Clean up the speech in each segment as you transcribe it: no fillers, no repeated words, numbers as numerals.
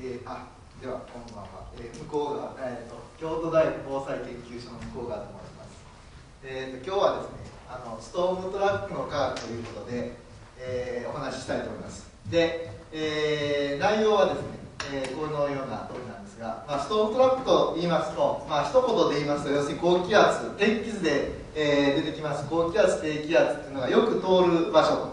ではこんばんは、向こうが、京都大学防災研究所の向こうがと申します、今日はですねストームトラックの科学ということで、お話ししたいと思います。で、内容はですね、このような通りなんですが、ストームトラックと言いますと、一言で言いますと、要するに高気圧、天気図で、出てきます高気圧低気圧っていうのがよく通る場所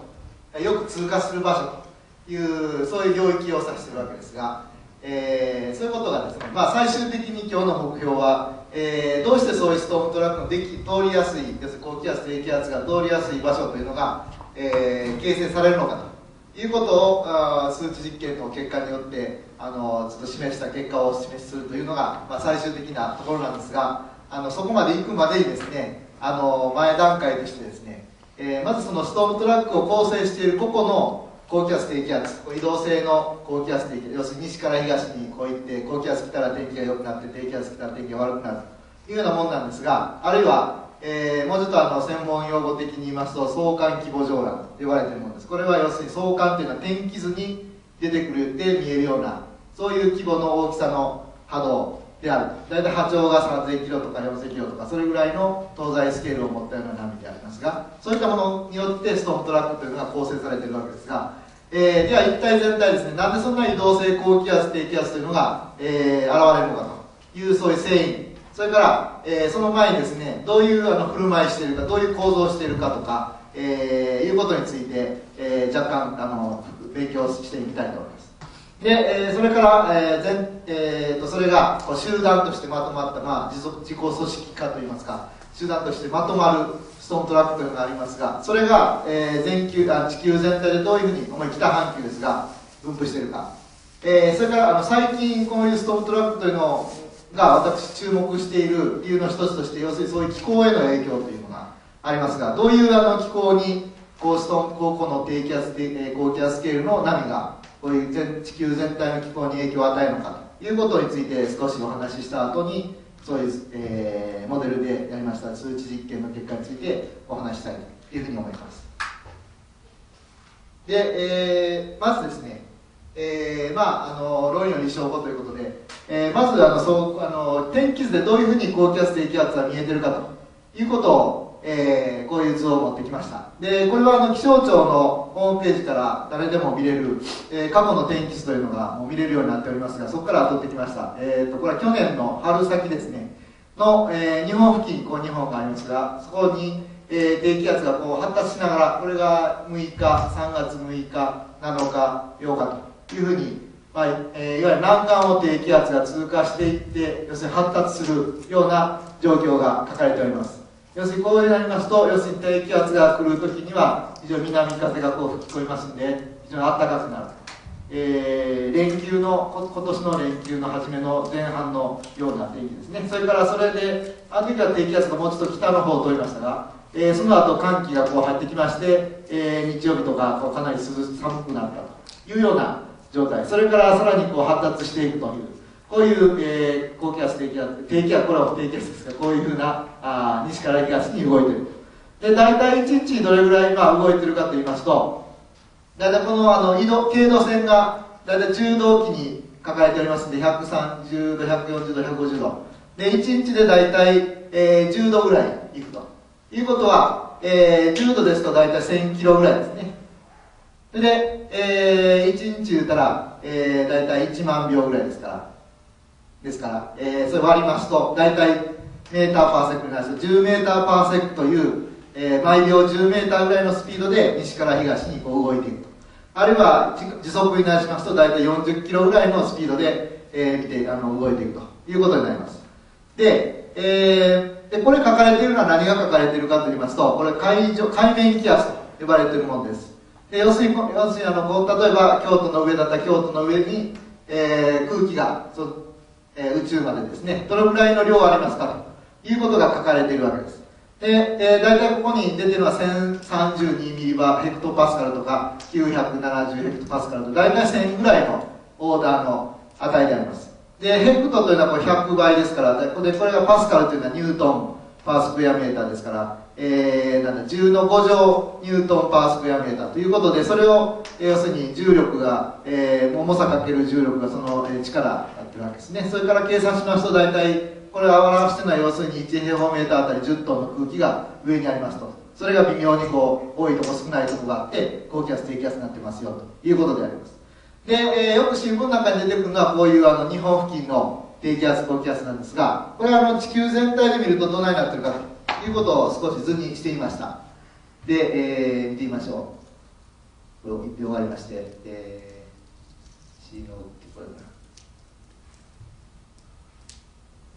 とよく通過する場所というそういう領域を指しているわけですが、そういうことがですね、最終的に今日の目標は、どうしてそういうストームトラックの通りやすい、要するに高気圧低気圧が通りやすい場所というのが、形成されるのかということを数値実験の結果によってちょっと示した結果をお示しするというのが、最終的なところなんですが、そこまで行くまでにですね前段階としてですね、まずそのストームトラックを構成している個々の高気圧低気圧、移動性の高気圧低気圧、要するに西から東にこう行って高気圧来たら天気が良くなって低気圧来たら天気が悪くなるというようなもんなんですが、あるいは、もうちょっと専門用語的に言いますと相関規模上覧と言われているものです。これは要するに相関というのは天気図に出てくるって見えるようなそういう規模の大きさの波動である。だいたい波長が 3,000 キロとか 4,000 キロとかそれぐらいの東西スケールを持ったような波でありますが、そういったものによってストームトラックというのが構成されているわけですが、では一体全体ですね、なんでそんな移動性高気圧低気圧というのが、現れるのかというそういう成因、それから、その前にですねどういう振る舞いしているか、どういう構造しているかとか、いうことについて、若干勉強してみたいと思います。で、それから、それがこう集団としてまとまった、自己組織化といいますか集団としてまとまるストームトラックというのがありますが、それが、地球全体でどういうふうに、主に北半球ですが分布しているか、それから最近こういうストームトラックというのが私注目している理由の一つとして、要するにそういう気候への影響というのがありますが、どういう気候にこの低気圧高気圧スケールの波がこういう地球全体の気候に影響を与えるのかということについて少しお話しした後に、そういう、モデルでやりました数値実験の結果についてお話したいというふうに思います。で、まずですね、論理の立証法ということで、まず天気図でどういうふうに高気圧低気圧が見えてるかということをこういう図を持ってきました。でこれは気象庁のホームページから誰でも見れる、過去の天気図というのがもう見れるようになっておりますが、そこから取ってきました、これは去年の春先ですねの、日本付近、こう日本がありますが、そこに、低気圧がこう発達しながら、これが6日3月6日7日8日というふうに、いわゆる南岸を低気圧が通過していって、要するに発達するような状況が書かれております。要するにこうなりますと、要するに低気圧が来るときには非常に南風がこう吹き込みますんで非常に暖かくなる、今年の連休の初めの前半のような天気ですね。それからそれであの時は低気圧がもうちょっと北の方を通りましたが、その後寒気がこう入ってきまして、日曜日とかこうかなり寒くなったというような状態、それからさらにこう発達していくというこういう、高気圧低気圧低気圧、これは低気圧ですが、こういうふうな西から東に動いていると。で大体1日にどれぐらい動いてるかと言いますと、大体この経度線が大体中度期に書かれておりますので、130度140度150度で1日で大体、10度ぐらいいくということは、10度ですと大体1000キロぐらいですね。で、1日言ったら、大体1万秒ぐらいですからそれ割りますと大体メーターパーセックになりますと10メーターパーセックという、毎秒10メーターぐらいのスピードで西から東にこう動いていくと、あるいは時速になりますと大体40キロぐらいのスピードで、動いていくということになります。で、これ書かれているのは何が書かれているかといいますと、これ海面気圧と呼ばれているものです。で要するに例えば京都の上だったら京都の上に、空気が宇宙までですね、どのくらいの量ありますかということが書かれているわけです。で、大体ここに出ているのは1032ミリバーヘクトパスカルとか970ヘクトパスカルと大体1000ぐらいのオーダーの値であります。でヘクトというのはこれ100倍ですから、これがパスカルというのはニュートン、パースクエアメーターですから、10の5乗ニュートンパースクエアメーターということで、それを、要するに重力が、重さかける重力がその、力になってるわけですね。それから計算しますと、大体これを表してるのは、要するに1平方メーターあたり10トンの空気が上にありますと。それが微妙にこう多いとこ少ないとこがあって、高気圧低気圧になってますよということであります。で、よく新聞なんかに出てくるのはこういう日本付近の低気圧高気圧なんですが、これは地球全体で見るとどないなってるかということを少し図にしてみました。で、見てみましょう。これを一遍終わりまして、C のこれか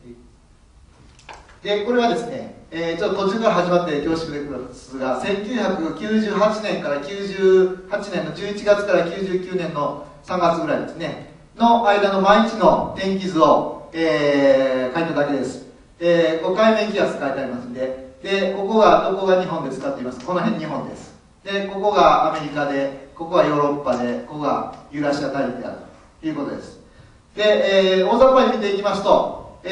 な。で、これはですね、ちょっと途中から始まって恐縮でくるんですが、1998年から98年の11月から99年の3月ぐらいですね、の間の毎日の天気図を、書いただけです。海面気圧書いてありますんで、で、どこが日本ですかって言いますと、この辺日本です。で、ここがアメリカで、ここはヨーロッパで、ここがユーラシア大陸であるということです。で、大雑把に見ていきますと、この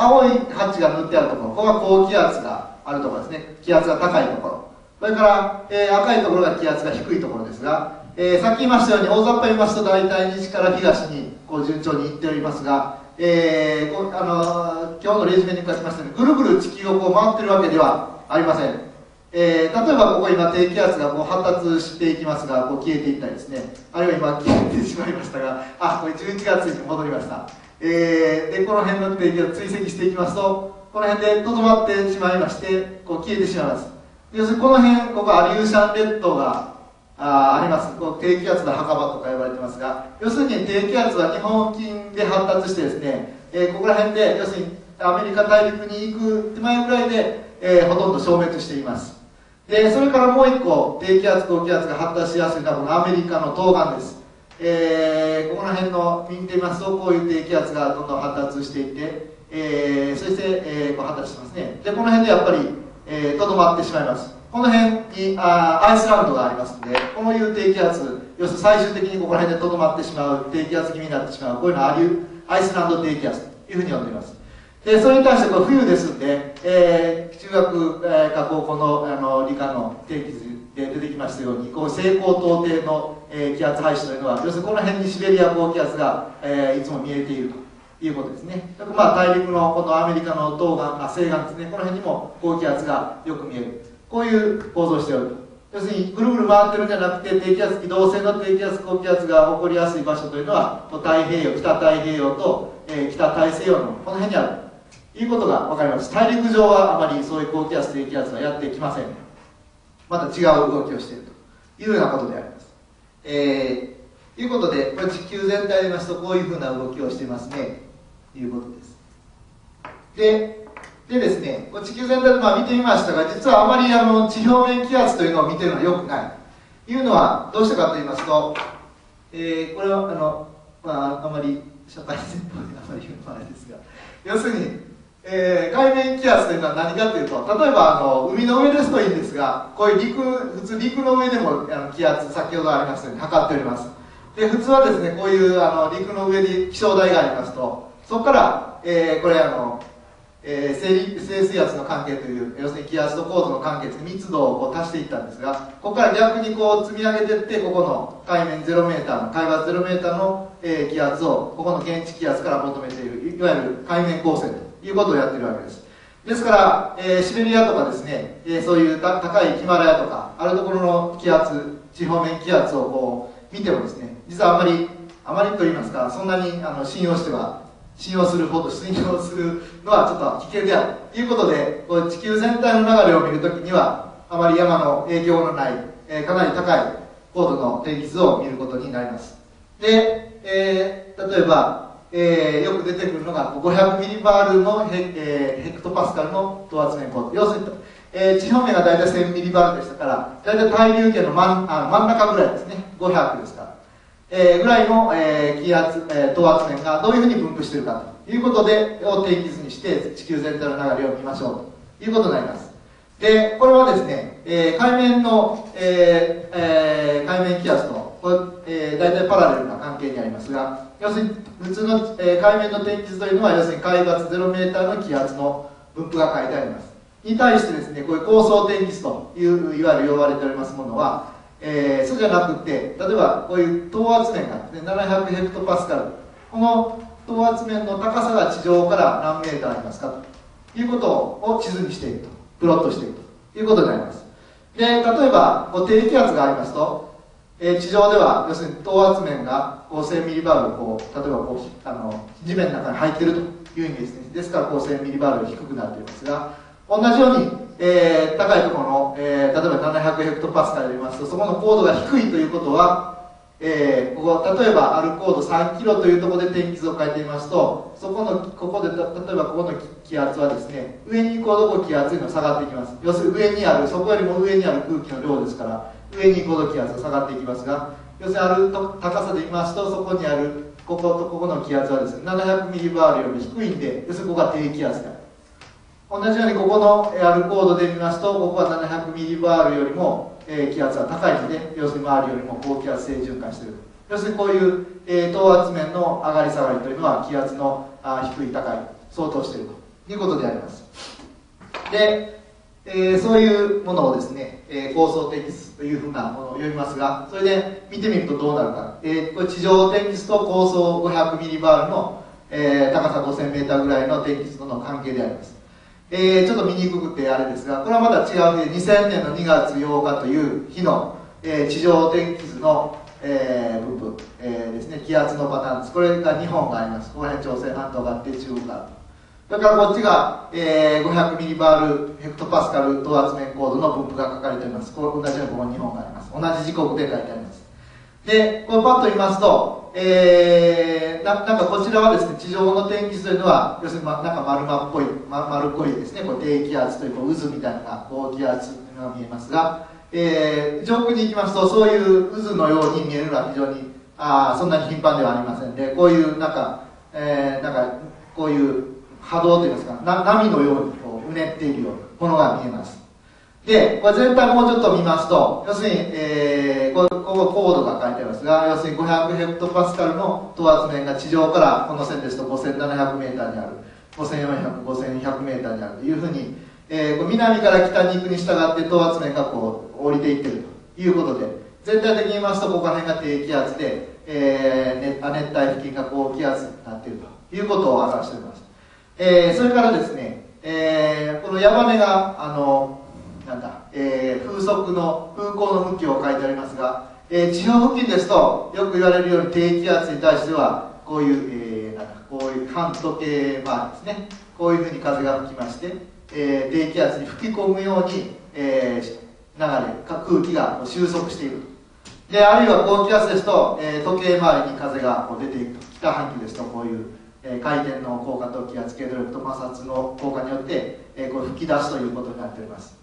青いハッチが塗ってあるところ、ここが高気圧があるところですね。気圧が高いところ。それから、赤いところが気圧が低いところですが、さっき言いましたように大雑把に言いますと、大体西から東にこう順調に行っておりますが、今日のレジュメに書きましたように、ぐるぐる地球をこう回ってるわけではありません。例えばここ今低気圧がこう発達していきますが、こう消えていったりですね、あるいは今消えてしまいましたが、あ、これ11月に戻りました。で、この辺の低気圧追跡していきますと、この辺でとどまってしまいまして、こう消えてしまいます。要するにこの辺、ここアリューシャン列島が あります。こう低気圧の墓場とか言われてますが、要するに低気圧は日本付近で発達してですね、ここら辺で要するにアメリカ大陸に行く手前ぐらいで、ほとんど消滅しています。で、それからもう一個、低気圧高気圧が発達しやすいのはこのアメリカの東岸です。ここら辺の見てみますと、こういう低気圧がどんどん発達していって、そして、こう発達してますね。で、この辺でやっぱり、とどまってしまいます。この辺にアイスランドがありますので、こういう低気圧、要するに最終的にここら辺でとどまってしまう、低気圧気味になってしまう、こういうのはアイスランド低気圧というふうに呼んでいます。で、それに対してこれ冬ですんで、中学か高校の理科の定期図で出てきましたように、こう西高東低の、気圧配置というのは、要するにこの辺にシベリア高気圧が、いつも見えているということですね。まあ、大陸のこのアメリカの東岸、西岸ですね、この辺にも高気圧がよく見える。こういう構造をしていると。要するにぐるぐる回ってるんじゃなくて、低気圧、移動性の低気圧、高気圧が起こりやすい場所というのは、太平洋、北太平洋と、北大西洋のこの辺にある。いうことが分かります。大陸上はあまりそういう高気圧低気圧はやってきません。また違う動きをしているというようなことであります。ということで、これ地球全体で見ますと、こういうふうな動きをしていますねということです。でですね、これ地球全体で見てみましたが、実はあまり地表面気圧というのを見てるのは良くないというのはどうしてかと言いますと、これはあまり社会全体であまり言わないですが、要するに海面気圧というのは何かというと、例えば海の上ですといいんですが、こういう普通陸の上でも気圧、先ほどありましたように測っております。で、普通はですね、こういう陸の上に気象台がありますと、そこから、これ静水圧の関係という、要するに気圧と高度の関係という密度をこう足していったんですが、ここから逆にこう積み上げていって、ここの海面0メーターの、海抜0メーターの気圧を、ここの現地気圧から求めている、いわゆる海面構成と。いうことをやってるわけです。ですから、シベリアとかですね、そういう高いヒマラヤとか、あるところの気圧、地表面気圧をこう見てもですね、実はあまりと言いますか、そんなに信用するほど、信用するのはちょっと危険であるということで、こう地球全体の流れを見るときには、あまり山の影響のない、かなり高い高度の天気図を見ることになります。で、例えば、よく出てくるのが500ミリバールのヘクトパスカルの等圧面高度、要するに、地表面が大体1000ミリバールでしたから、大体対流圏の真ん中ぐらいですね、500ですから、ぐらいの、気圧、等圧面がどういうふうに分布しているかということでを天気図にして、地球全体の流れを見ましょうということになります。で、これはですね、海面気圧と大体パラレルな関係にありますが、要するに普通の海面の天気図というのは、要するに海抜0メーターの気圧の分布が書いてあります。に対してですね、こういう構想天気図といういわゆる呼ばれておりますものは、そうじゃなくて、例えばこういう等圧面がですね、700ヘクトパスカル、この等圧面の高さが地上から何メートルありますかということを地図にしていると、プロットしているということになります。で、例えばこう低気圧がありますと、地上では要するに等圧面が1000ミリバール、こう例えばこう地面の中に入っているという意味ですね。ですから1000ミリバール低くなっていますが、同じように、高いところの、例えば700ヘクトパスカルで言いますと、そこの高度が低いということは、ここ例えばある高度3キロというところで天気図を書いてみますと、そこのここで例えばここの気圧はですね、上に行こうと気圧というのが下がっていきます。要するに上にある、そこよりも上にある空気の量ですから、上に行こうと気圧が下がっていきますが、要するにある高さで言いますと、そこにあるこことここの気圧はですね、700ミリバールより低いんで、要するにここが低気圧である。同じようにここのある高度で見ますと、ここは700ミリバールよりも気圧が高いので、要するに周りよりも高気圧性循環している。要するにこういう等圧面の上がり下がりというのは気圧の低い高い相当しているということであります。で、そういうものをですね、構想天気図というふうなものを呼びますが、それで見てみるとどうなるか、これ地上天気図と高層500ミリバールの、高さ5000メーターぐらいの天気図との関係であります。ちょっと見にくくてあれですが、これはまだ違うので、2000年の2月8日という日の、地上天気図の、分布、ですね、気圧のパターンです。これが2本があります。この辺朝鮮半島があって、中国がある。それからこっちが、500ミリバールヘクトパスカル等圧面高度の分布が書かれています。これ同じようにこの2本があります。同じ時刻で書いてあります。で、これパッと言いますと、なんかこちらはですね、地上の天気図というのは、要するになんか丸っこいですね、こう低気圧という渦みたいな高気圧が見えますが、上空に行きますと、そういう渦のように見えるのは非常にそんなに頻繁ではありませんで、こういうなんかこういう波動といいますか、波のようにこううねっているようなものが見えます。で、これ全体もうちょっと見ますと、要するに、ここ高度が書いてありますが、要するに500ヘクトパスカルの等圧面が地上からこの線ですと5700メーターにある、5400、5100メーターにあるというふうに、南から北に行くに従って等圧面がこう降りていってるということで、全体的に言いますと、ここら辺が低気圧で、熱帯付近が高気圧になっているということを表しております。それからですね、この山根が、風向の向きを書いてありますが、地表付近ですとよく言われるように低気圧に対してはこういう、こういう反時計回りですね、こういうふうに風が吹きまして、低気圧に吹き込むように、空気が収束していると。で、あるいは高気圧ですと、時計回りに風が出ていくと。北半球ですとこういう、回転の効果と気圧系努力と摩擦の効果によって、こう吹き出すということになっております。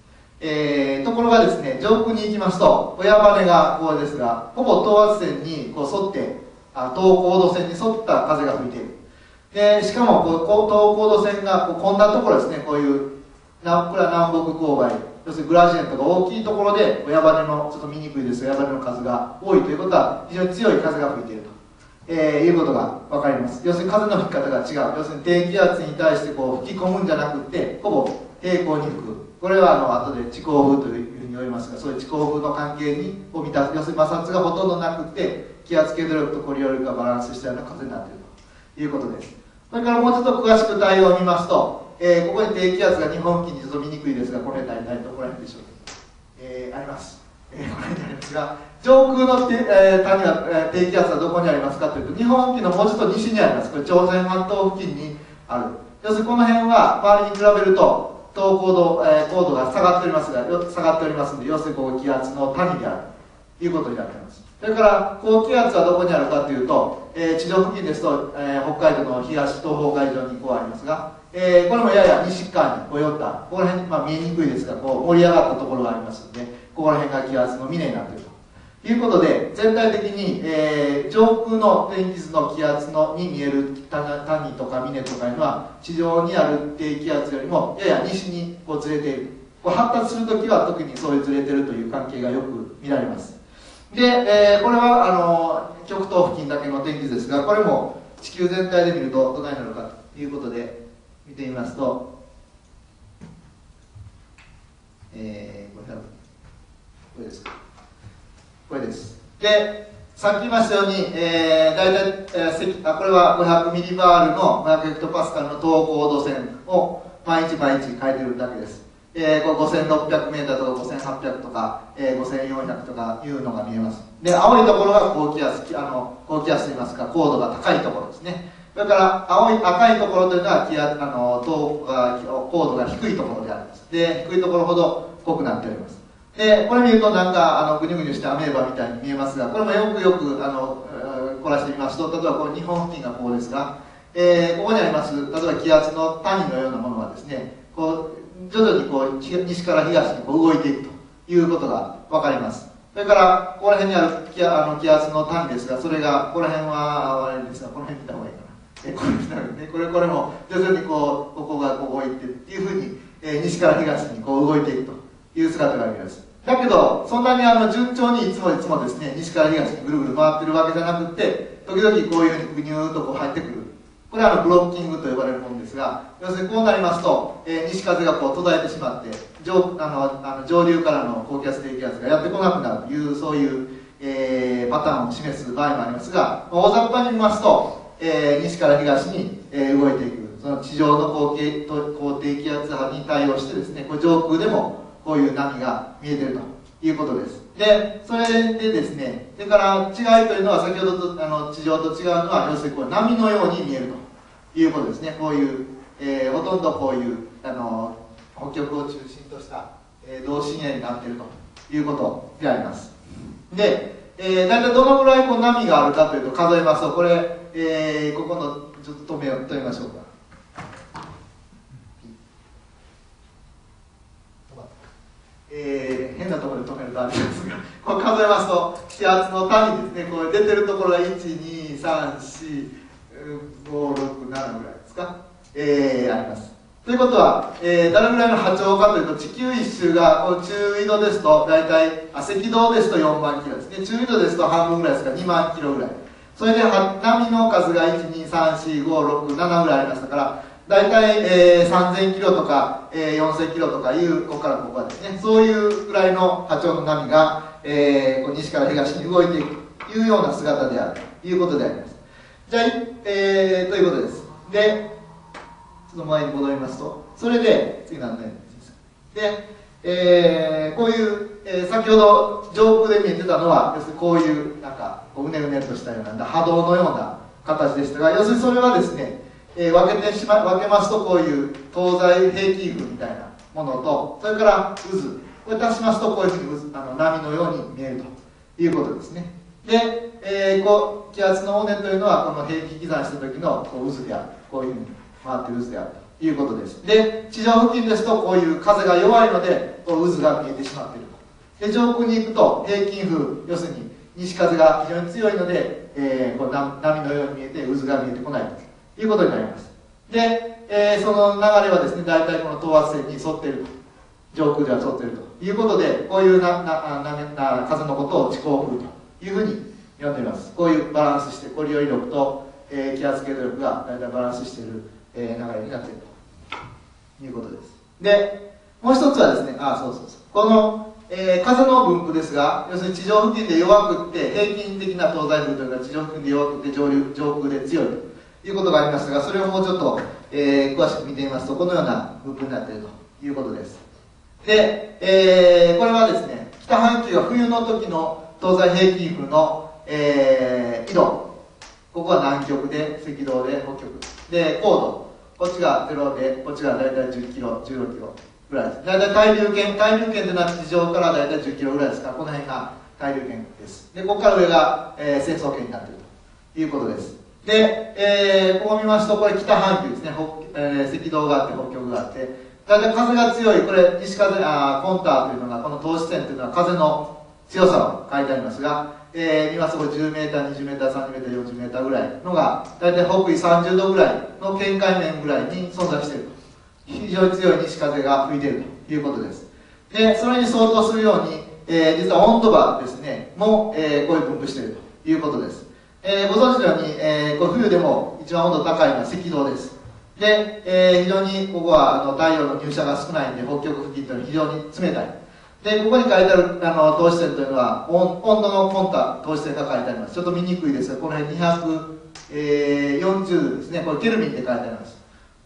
ところがですね、上空に行きますと、親羽がこうですが、ほぼ等圧線にこう沿って、等高度線に沿った風が吹いている。で、しかもこう等高度線が こんなところですね、こういう、これは南北勾配、要するにグラジエントが大きいところで、親羽の、ちょっと見にくいですが、親羽の風が多いということは、非常に強い風が吹いていると、いうことがわかります。要するに風の吹き方が違う。要するに低気圧に対してこう吹き込むんじゃなくて、ほぼ平行に吹く。これは後で地高風というふうに呼びますが、そういう地高風の関係にを満たす、要するに摩擦がほとんどなくて、気圧系努力とコリオ力がバランスしたような風になっているということです。それからもうちょっと詳しく対応を見ますと、ここに低気圧が日本付近にちょっと見にくいですが、これ大体どこら辺でしょう、あります、これになりますが、上空の谷は低気圧はどこにありますかというと、日本付近のもうちょっと西にあります。これ朝鮮半島付近にある。要するにこの辺は周りに比べると等高度が下がっておりますので、要するにここ気圧の谷であるということになっています。それから高気圧はどこにあるかというと、地上付近ですと、北海道の東東方海上にこうありますが、これもやや西側にこう寄った、ここら辺、見えにくいですが、こう盛り上がったところがありますので、ここら辺が気圧の峰になっているということで、全体的に、上空の天気図の気圧のに見える谷とか峰とかいうのは、地上にある低気圧よりもやや西にこうずれている。こう発達するときは特にそういうずれているという関係がよく見られます。で、これは極東付近だけの天気図ですが、これも地球全体で見るとどないなるかということで見てみますと、これですか、これです。で、さっき言いましたように、大体、これは500ミリバールの500ヘクトパスカルの等高度線を毎日毎日変えてるだけです。5600メーターとか5800とか、5400とかいうのが見えます。で、青いところが高気圧といいますか、高度が高いところですね。だから赤いところというのは高度が低いところであります。で、低いところほど濃くなっております。で、これ見るとなんかグニュグニュしたアメーバみたいに見えますが、これもよくよく凝らしてみますと、例えばこの日本付近がこうですが、ここにあります、例えば気圧の谷のようなものがですね、こう徐々にこう西から東にこう動いていくということがわかります。それから、ここら辺にある気圧の谷ですが、それが、ここら辺は、あれですが、この辺見た方がいいかな。これも徐々にこうここがこう動いてっていうふうに、西から東にこう動いていくという姿が見えます。だけどそんなに順調にいつもですね、西から東にぐるぐる回ってるわけじゃなくて、時々こういうふうにぐにゅーっとこう入ってくる。これはブロッキングと呼ばれるものですが、要するにこうなりますと、西風がこう途絶えてしまって、上流からの高気圧低気圧がやってこなくなるという、そういう、パターンを示す場合もありますが、大雑把に見ますと、西から東に、動いていく、その地上の高低気圧波に対応してですね、こう上空でもこういう波が見えているということです。で、それでですね、それから違いというのは、先ほどと地上と違うのは、要するにこう波のように見えるということですね。こういう、ほとんどこういう北極を中心とした、同心円になっているということであります。で、大体どのぐらいこう波があるかというと、数えますと、これここのちょっと止めましょうか。変なところで止めるとあれですが、これ数えますと、気圧の谷ですね、これ出てるところが1234567ぐらいですか、あります。ということは、どれぐらいの波長かというと、地球一周がこの中緯度ですと大体、赤道ですと4万キロですね、中緯度ですと半分ぐらいですか、2万キロぐらい。それで波の数が1234567ぐらいありましたから、大体、3000キロとか、4000キロとかいう、ここからここはですね、そういうぐらいの波長の波が、西から東に動いていくというような姿であるということであります。じゃあ、ということです。で、ちょっと前に戻りますと、それで次何年ですか。で、こういう、先ほど上空で見えてたのは、要するにこういうなんかうねうねとしたような波動のような形でしたが、要するにそれはですね、分けますと、こういう東西平均群みたいなものと、それから渦、これ足しますとこういうふうに波のように見えるということですね。で、こう気圧の尾根というのは、この平均刻算した時のこう渦である、こういうふうに回ってる渦であるということです。で、地上付近ですとこういう風が弱いので、こう渦が見えてしまっていると。で、上空に行くと平均風、要するに西風が非常に強いので、こう波のように見えて渦が見えてこないということになります。で、その流れはですね、大体この等圧線に沿っていると、上空では沿っているということで、こういう風のことを地高風というふうに呼んでいます。こういうバランスして、コリオリ力と、気圧経度力が大体バランスしている、流れになっているということです。で、もう一つはですね、この、風の分布ですが、要するに地上付近で弱くって、平均的な東西風というか、地上付近で弱くって上空で強いということがありましたが、それをもうちょっと、詳しく見てみますと、このような分布になっているということです。で、これはですね、北半球は冬の時の東西平均風の、緯度、ここは南極で、赤道で、北極で、高度。こっちが0で、こっちが大体10キロ、16キロぐらいです。大体海流圏というのは地上から大体10キロぐらいですから、この辺が海流圏です。で、ここから上が、成層圏になっているということです。で、ここ見ますと、これ北半球ですね、赤道があって、北極があって、大体風が強い、これコンターというのが、この等視線というのは風の強さを書いてありますが、今そこ10メーター、20メーター、30メーター、40メーターぐらいのが、大体北緯30度ぐらいの圏海面ぐらいに存在していると。非常に強い西風が吹いているということです。で、それに相当するように、実は温度場ですね、も、こういう分布しているということです。ご存知のように、これ冬でも一番温度高いのは赤道です。で、で、非常にここは太陽の入射が少ないんで、北極付近というのは非常に冷たい。で、ここに書いてある透視線というのは、温度の込んだ透視線が書いてあります。ちょっと見にくいですが、この辺240度ですね、これケルビンって書いてあります。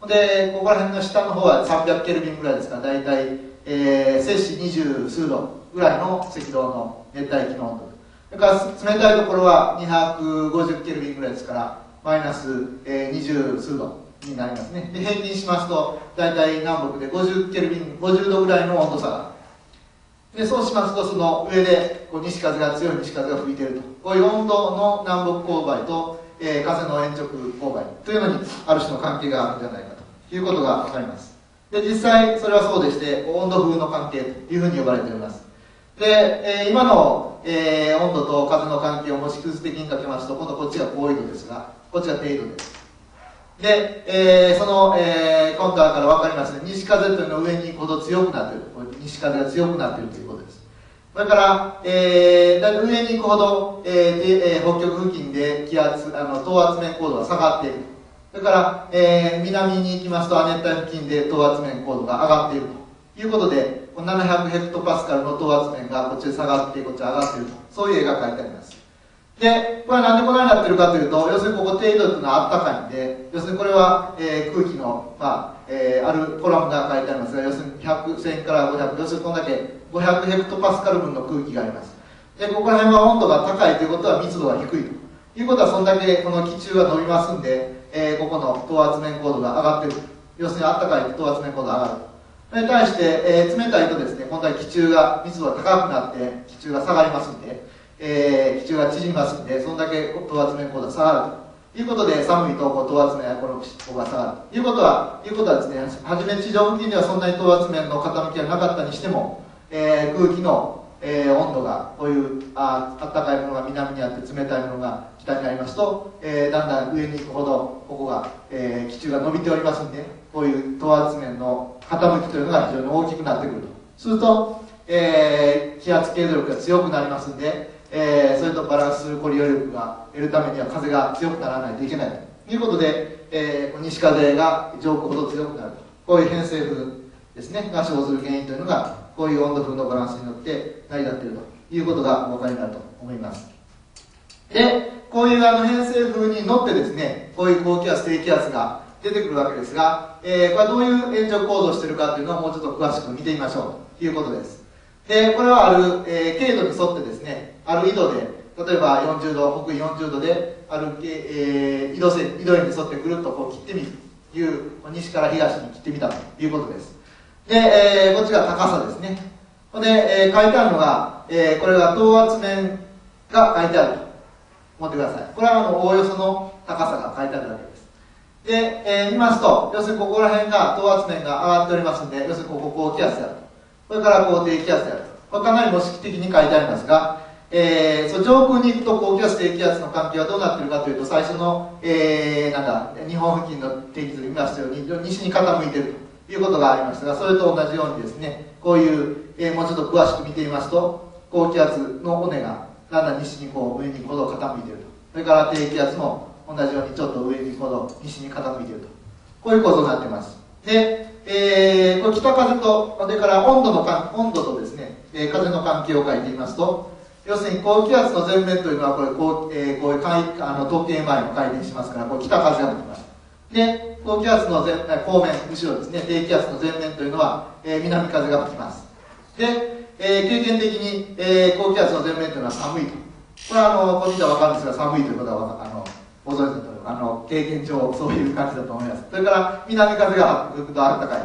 で、ここら辺の下の方は300ケルビンぐらいですか、大体、摂氏20数度ぐらいの赤道の熱帯気の温度。それから冷たいところは250ケルビンぐらいですから、マイナス20数度になりますね。で、平均しますと、大体南北で50ケルビン、50度ぐらいの温度差がある。で、そうしますと、その上でこう西風が強い西風が吹いていると。こういう温度の南北勾配と、風の延直勾配というのにある種の関係があるんじゃないかということがわかります。で、実際それはそうでして、温度風の関係というふうに呼ばれております。で、今の、温度と風の関係を星屑的にかけますと、今度こっちが高緯度ですが、こっちが低緯度です。で、その、今度からわかりますね、西風というの上にほど強くなっている。西風が強くなっているということです。それから、上に行くほど、北極付近で気圧、等圧面高度が下がっている。それから、南に行きますと亜熱帯付近で等圧面高度が上がっているということで、700ヘクトパスカルの等圧面がこっちで下がって、こっちで上がっていると。そういう絵が描いてあります。で、これはなんでこのようになっているかというと、要するにここ低緯度というのは暖かいんで、要するにこれは、空気の、あるコラムが書いてありますが、要するに100、1000から500、要するにこんだけ500ヘクトパスカル分の空気があります。で、ここら辺は温度が高いということは密度が低いということは、そんだけこの気柱が伸びますんで、ここの等圧面高度が上がっている。要するに暖かいと等圧面高度が上がる。それに対して、冷たいとですね、今度は気柱が、密度が高くなって、気柱が下がりますんで、気柱が縮みますんで、そんだけ等圧面高度が下がるということで、寒いと等圧面やこのここが下がるということは、ですね、はじめ地上付近ではそんなに等圧面の傾きがなかったにしても、空気の、温度がこういう暖かいものが南にあって冷たいものが北にありますと、だんだん上に行くほどここが、気柱が伸びておりますんで、こういう等圧面の傾きというのが非常に大きくなってくると。すると、気圧経度力が強くなりますんで、それとバランスするコリオ力が得るためには風が強くならないといけないということで、西風が上空ほど強くなると、こういう偏西風ですねが生ずる原因というのが、こういう温度風のバランスによって成り立っているということがお分かりになると思います。で、こういう偏西風に乗ってですね、こういう高気圧低気圧が出てくるわけですが、これはどういう延長行動をしているかというのをもうちょっと詳しく見てみましょうということです。で、これはある、経度に沿ってですね、ある緯度で、例えば40度、北緯40度で、ある、緯度円に沿ってぐるっとこう切ってみるという、西から東に切ってみたということです。で、こっちが高さですね。で、書いてあるのが、これが等圧面が書いてあると思ってください。これはおおよその高さが書いてあるわけです。で、見ますと、要するにここら辺が等圧面が上がっておりますんで、要するにここ高気圧であると。それからこう低気圧である。これかなり模式的に書いてありますが、上空に行くと高気圧、低気圧の関係はどうなっているかというと、最初の、日本付近の天気図で見ましたように、西に傾いているということがありましたが、それと同じようにですね、こういう、もうちょっと詳しく見てみますと、高気圧の尾根がだんだん西にこう上に行くほど傾いていると。それから低気圧も同じようにちょっと上に行くほど西に傾いていると。こういう構造になっています。で、これ北風と、それから温度とですね、風の関係を書いてみますと、要するに高気圧の前面というのは、これこういう時計回りの回転しますから、こう北風が吹きます。で、高気圧の後面、後ろですね、低気圧の前面というのは、南風が吹きます。で、経験的に、高気圧の前面というのは寒いと。これはこう見たらわかるんですが、寒いということは、ご存知のとおり、経験上そういう感じだと思います。それから南風が吹くと暖かい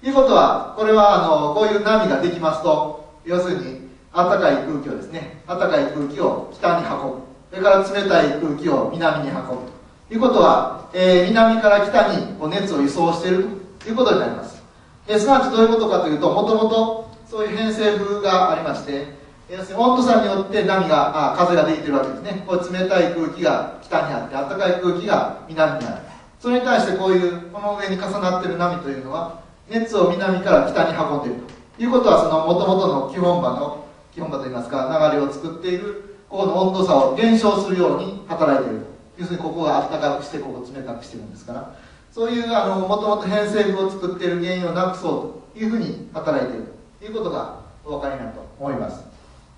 ということは、これはこういう波ができますと、要するに暖かい空気をですね、暖かい空気を北に運ぶ、それから冷たい空気を南に運ぶということは、南から北に熱を輸送しているということになります。すなわちどういうことかというと、もともとそういう偏西風がありまして、要するに温度差によって風ができているわけですね。こう冷たい空気が北にあって、暖かい空気が南にある。それに対してこういうこの上に重なっている波というのは、熱を南から北に運んでいるということは、その元々の基本場といいますか、流れを作っているここの温度差を減少するように働いている。要するにここが暖かくして、ここを冷たくしているんですから、そういうもともと変成分を作っている原因をなくそうというふうに働いているということがお分かりになると思います。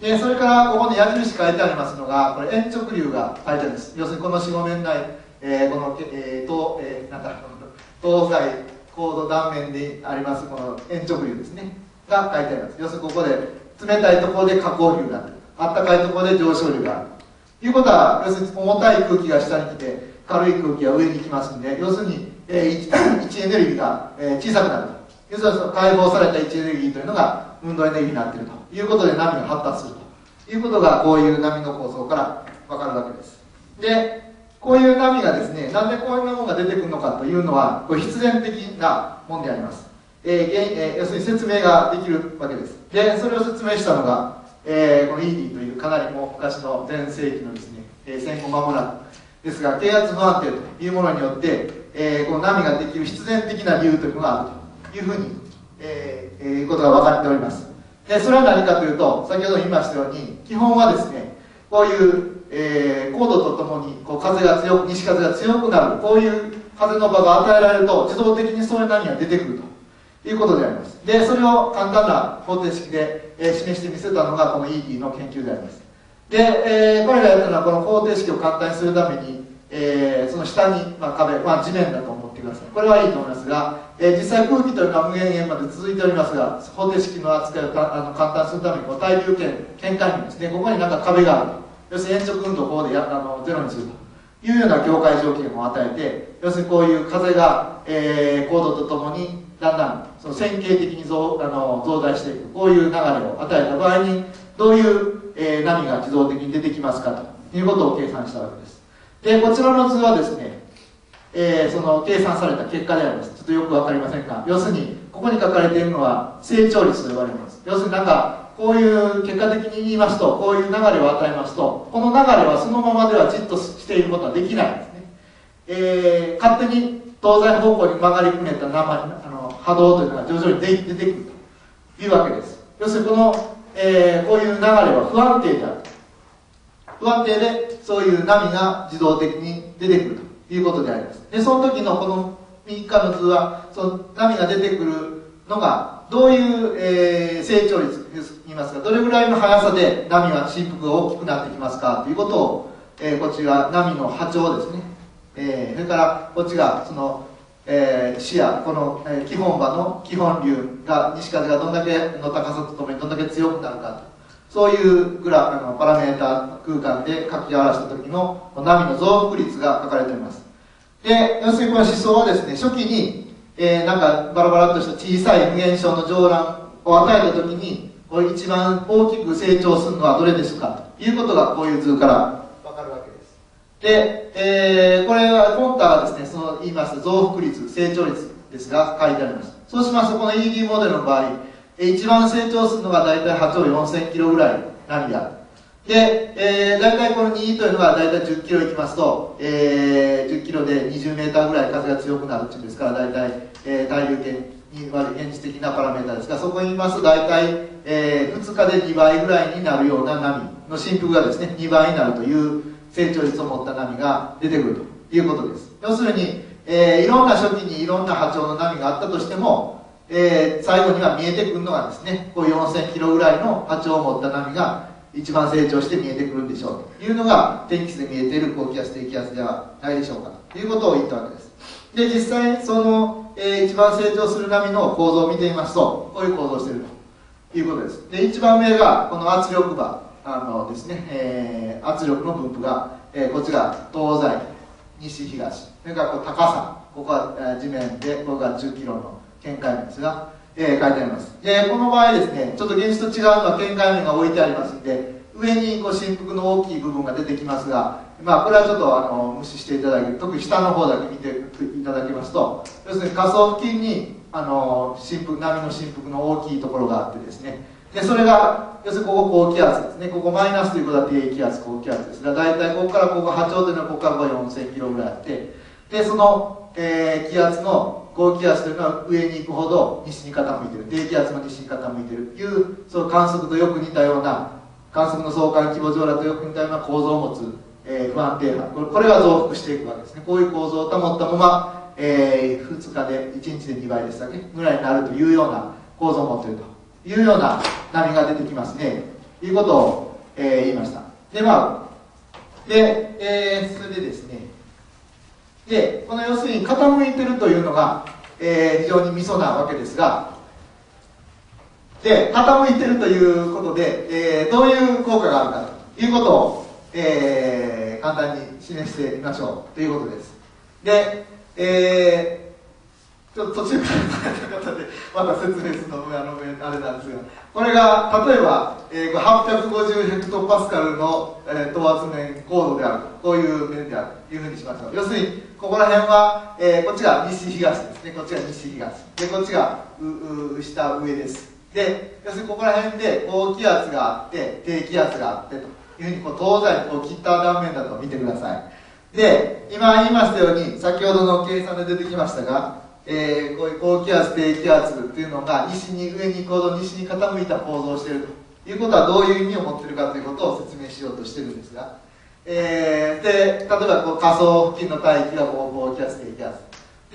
でそれからここの矢印書いてありますのが、これ鉛直流が書いてあるんです。要するにこの4、5年代、この東西高度断面にありますこの鉛直流ですねが書いてあります。要するにここで冷たいところで下降流がある、あったかいところで上昇流があるということは、要するに重たい空気が下に来て軽い空気が上に行きますので、要するに位置エネルギーが小さくなると、要するにその解放された位置エネルギーというのが運動エネルギーになっているということで波が発達するということが、こういう波の構想から分かるわけです。でこういう波がですね、なんでこんなものが出てくるのかというのは、これ必然的なもんであります。要するに説明ができるわけです。で、それを説明したのが、この Eady というかなりもう昔の前世紀のですね、戦後間もなくですが、低圧不安定というものによって、この波ができる必然的な理由というのがあるというふうに、いうことが分かっております。で、それは何かというと、先ほど言いましたように、基本はですね、こういう高度とともにこう風が強く、西風が強くなる、こういう風の場が与えられると自動的にそういう波が出てくるということであります。でそれを簡単な方程式で、示してみせたのがこの ED の研究であります。で、これらやったのはこの方程式を簡単にするために、その下に、壁、地面だと思ってください。これはいいと思いますが、実際空気というのは無限限まで続いておりますが、方程式の扱いを簡単にするためにこの対流圏、圏界面ですね、ここになんか壁がある、要するに鉛直運動をここでゼロにするというような境界条件を与えて、要するにこういう風が、高度とともにだんだんその線形的に増大していく、こういう流れを与えた場合にどういう、波が自動的に出てきますかということを計算したわけです。でこちらの図はですね、その計算された結果であります。ちょっとよく分かりませんが、要するにここに書かれているのは成長率と言われます。要するになんかこういう結果的に言いますと、こういう流れを与えますと、この流れはそのままではじっとしていることはできないんですね。勝手に東西方向に曲がりくねった波動というのが徐々に出てくるというわけです。要するにこういう流れは不安定である。不安定でそういう波が自動的に出てくるということであります。で、その時のこの右側の図は、その波が出てくるのが、どういう、成長率と言いますか、どれぐらいの速さで波は振幅が大きくなってきますかということを、こっちが波の波長ですね、それからこっちがその、視野、この、基本場の基本流が西風がどんだけの高さとともにどんだけ強くなるかと、そういうパラメータ空間で書き表した時の波の増幅率が書かれています。で要するにこの思想はですね、初期になんかバラバラとした小さい無限小の上卵を与えた時にこれ一番大きく成長するのはどれですかということがこういう図から分かるわけです。で、これは今回はですね、その言います増幅率、成長率ですが書いてあります。そうしますとこの ED モデルの場合、一番成長するのが大体8兆4000キロぐらい波である。で、大体この 2E というのが大体10キロいきますと、10キロで20メーターぐらい風が強くなるっていうんですから、大体、対流圏に割る現実的なパラメータですが、そこに言いますと大体、2日で2倍ぐらいになるような波の振幅がですね、2倍になるという成長率を持った波が出てくるということです。要するに、いろんな初期にいろんな波長の波があったとしても、最後には見えてくるのがですね、こう4000キロぐらいの波長を持った波が、一番成長して見えてくるんでしょうというのが天気図で見えている高気圧低気圧ではないでしょうかということを言ったわけです。で実際その、一番成長する波の構造を見てみますと、こういう構造をしているということです。で1番目がこの圧力場ですね、圧力の分布が、こっちが東西西東、それからこう高さ、ここは、地面でここが10キロの見解面ですが書いてあります。でこの場合ですね、ちょっと現実と違うのは見解面が置いてありますので、上にこう振幅の大きい部分が出てきますが、これはちょっと無視していただける、特に下の方だけ見ていただけますと、要するに下層付近に波の振幅の大きいところがあってですね、でそれが要するにここ高気圧ですね、ここマイナスということは低気圧高気圧ですが、だいたいここからここ波長というのはここから4000キロぐらいあって、でその、気圧の高気圧というのは上に行くほど西に傾いている、低気圧も西に傾いているという、その観測とよく似たような、観測の相関規模上だとよく似たような構造を持つ、不安定波、これが増幅していくわけですね。こういう構造を保ったまま、2日で1日で2倍でしたっけぐらいになるというような構造を持っているというような波が出てきますねということを、言いました。で、まあで、それでですね、でこの要するに傾いてるというのが、非常にミソなわけですが、で傾いてるということで、どういう効果があるかということを、簡単に示してみましょうということです。で、ちょっと途中からの方でまた説明するのあれなんですが、これが例えば、850ヘクトパスカルの、等圧面高度である、こういう面であるというふうにしましょう。要するにここら辺は、こっちが西東ですね、こっちが西東で、こっちが下上です。で要するにここら辺で高気圧があって低気圧があってというふうにこう東西にこう切った断面だと見てください。で今言いましたように、先ほどの計算で出てきましたが、こういう高気圧低気圧というのが西に上に行くほど西に傾いた構造をしているということはどういう意味を持っているかということを説明しようとしているんですが、で例えばこう下層付近の帯域がこう高気圧低気圧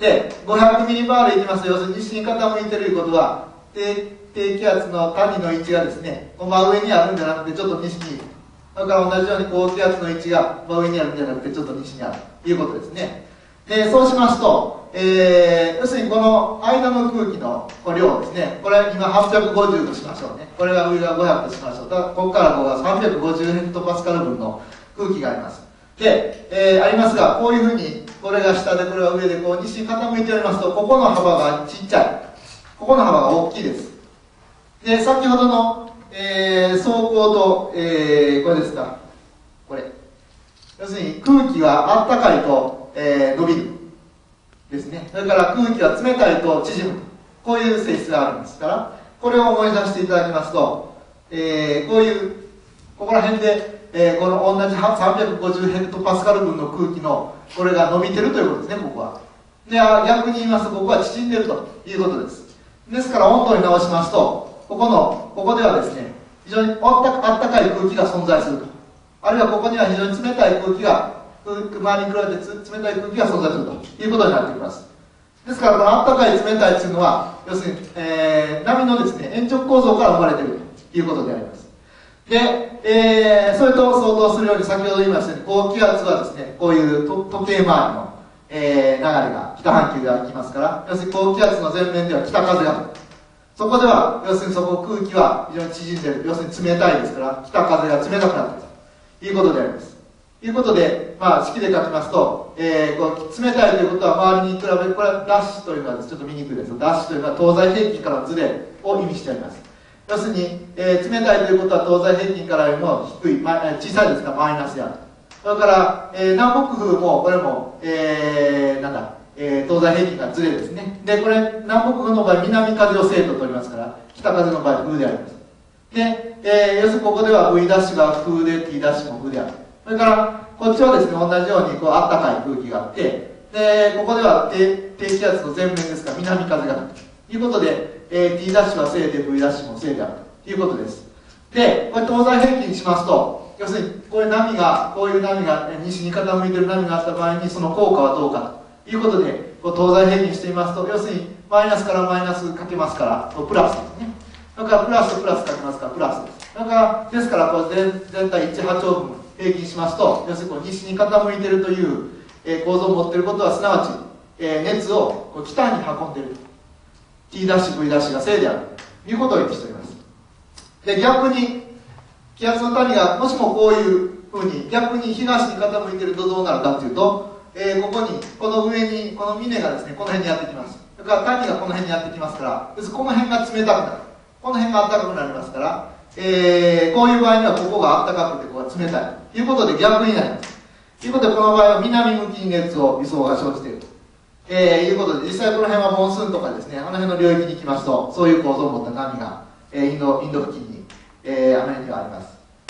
で500ミリバールいきますと、要するに西に傾いているということは低気圧の谷の位置がですね、真上にあるんじゃなくてちょっと西に、だから同じように高気圧の位置が真上にあるんじゃなくてちょっと西にあるということですね。でそうしますと、要するにこの間の空気の量ですね、これ今850としましょうね、これが上が500としましょう。だからここからここが350ヘクトパスカル分の空気があります。で、ありますが、こういうふうにこれが下でこれが上でこう西に傾いておりますと、ここの幅がちっちゃい、ここの幅が大きいです。で先ほどの、走行と、これですか、これ要するに空気はあったかいと、伸びるですね、それから空気は冷たいと縮む、こういう性質があるんですから、これを思い出していただきますと、こういうここら辺で、この同じ350ヘクトパスカル分の空気のこれが伸びてるということですね。ここはで逆に言いますと、ここは縮んでるということです。ですから温度に直しますと、ここではですね、非常にあったかい空気が存在すると、あるいはここには非常に冷たい空気が、周りに比べて冷たい空気が存在するということになってきます。ですからこのあったかい冷たいというのは、要するに、波のですね延直構造から生まれているということであります。で、それと相当するように、先ほど言いましたように高気圧はですね、こういう時計回りの、流れが北半球ではきますから、要するに高気圧の前面では北風が吹く、そこでは要するにそこ空気は非常に縮んでいる、要するに冷たいですから、北風が冷たくなっているということであります。ということで、まあ、式で書きますと、こう冷たいということは周りに比べ、これはダッシュというのはちょっと見にくいですが、ダッシュというのは東西平均からのズレを意味しております。要するに、冷たいということは東西平均からよりも低い、小さいですからマイナスである。それから、南北風もこれも、東西平均がずれですね。でこれ南北風の場合南風を正と取りますから、北風の場合風であります。で、要するにここでは V' が風で T' も風である。それからこっちはですね、同じようにこうあったかい空気があって、でここでは 低気圧の前面ですから南風が吹くということで、T' は正で V' も正であるということです。でこれ東西平均にしますと、要するにこういう波が、西に傾いてる波があった場合に、その効果はどうかということで、東西平均してみますと、要するにマイナスからマイナスかけますからプラスですね。だからプラスとプラスかけますからプラスです。だからですからこう全体1波長分平均しますと、要するに西に傾いているという、構造を持っていることは、すなわち、熱をこう北に運んでいる T'、V' が正であるということを言っております。で逆に気圧の谷がもしもこういうふうに逆に東に傾いているとどうなるかというと、ここに、この上に、この峰がですね、この辺にやってきます。だから谷がこの辺にやってきますから、要するにこの辺が冷たくなる。この辺が暖かくなりますから、こういう場合にはここが暖かくて、ここが冷たい。ということで逆になります。ということで、この場合は南向きに熱を輸送が生じていると。いうことで、実際この辺はモンスーンとかですね、あの辺の領域に行きますと、そういう構造を持った波が、インド付近に、あの辺にはありま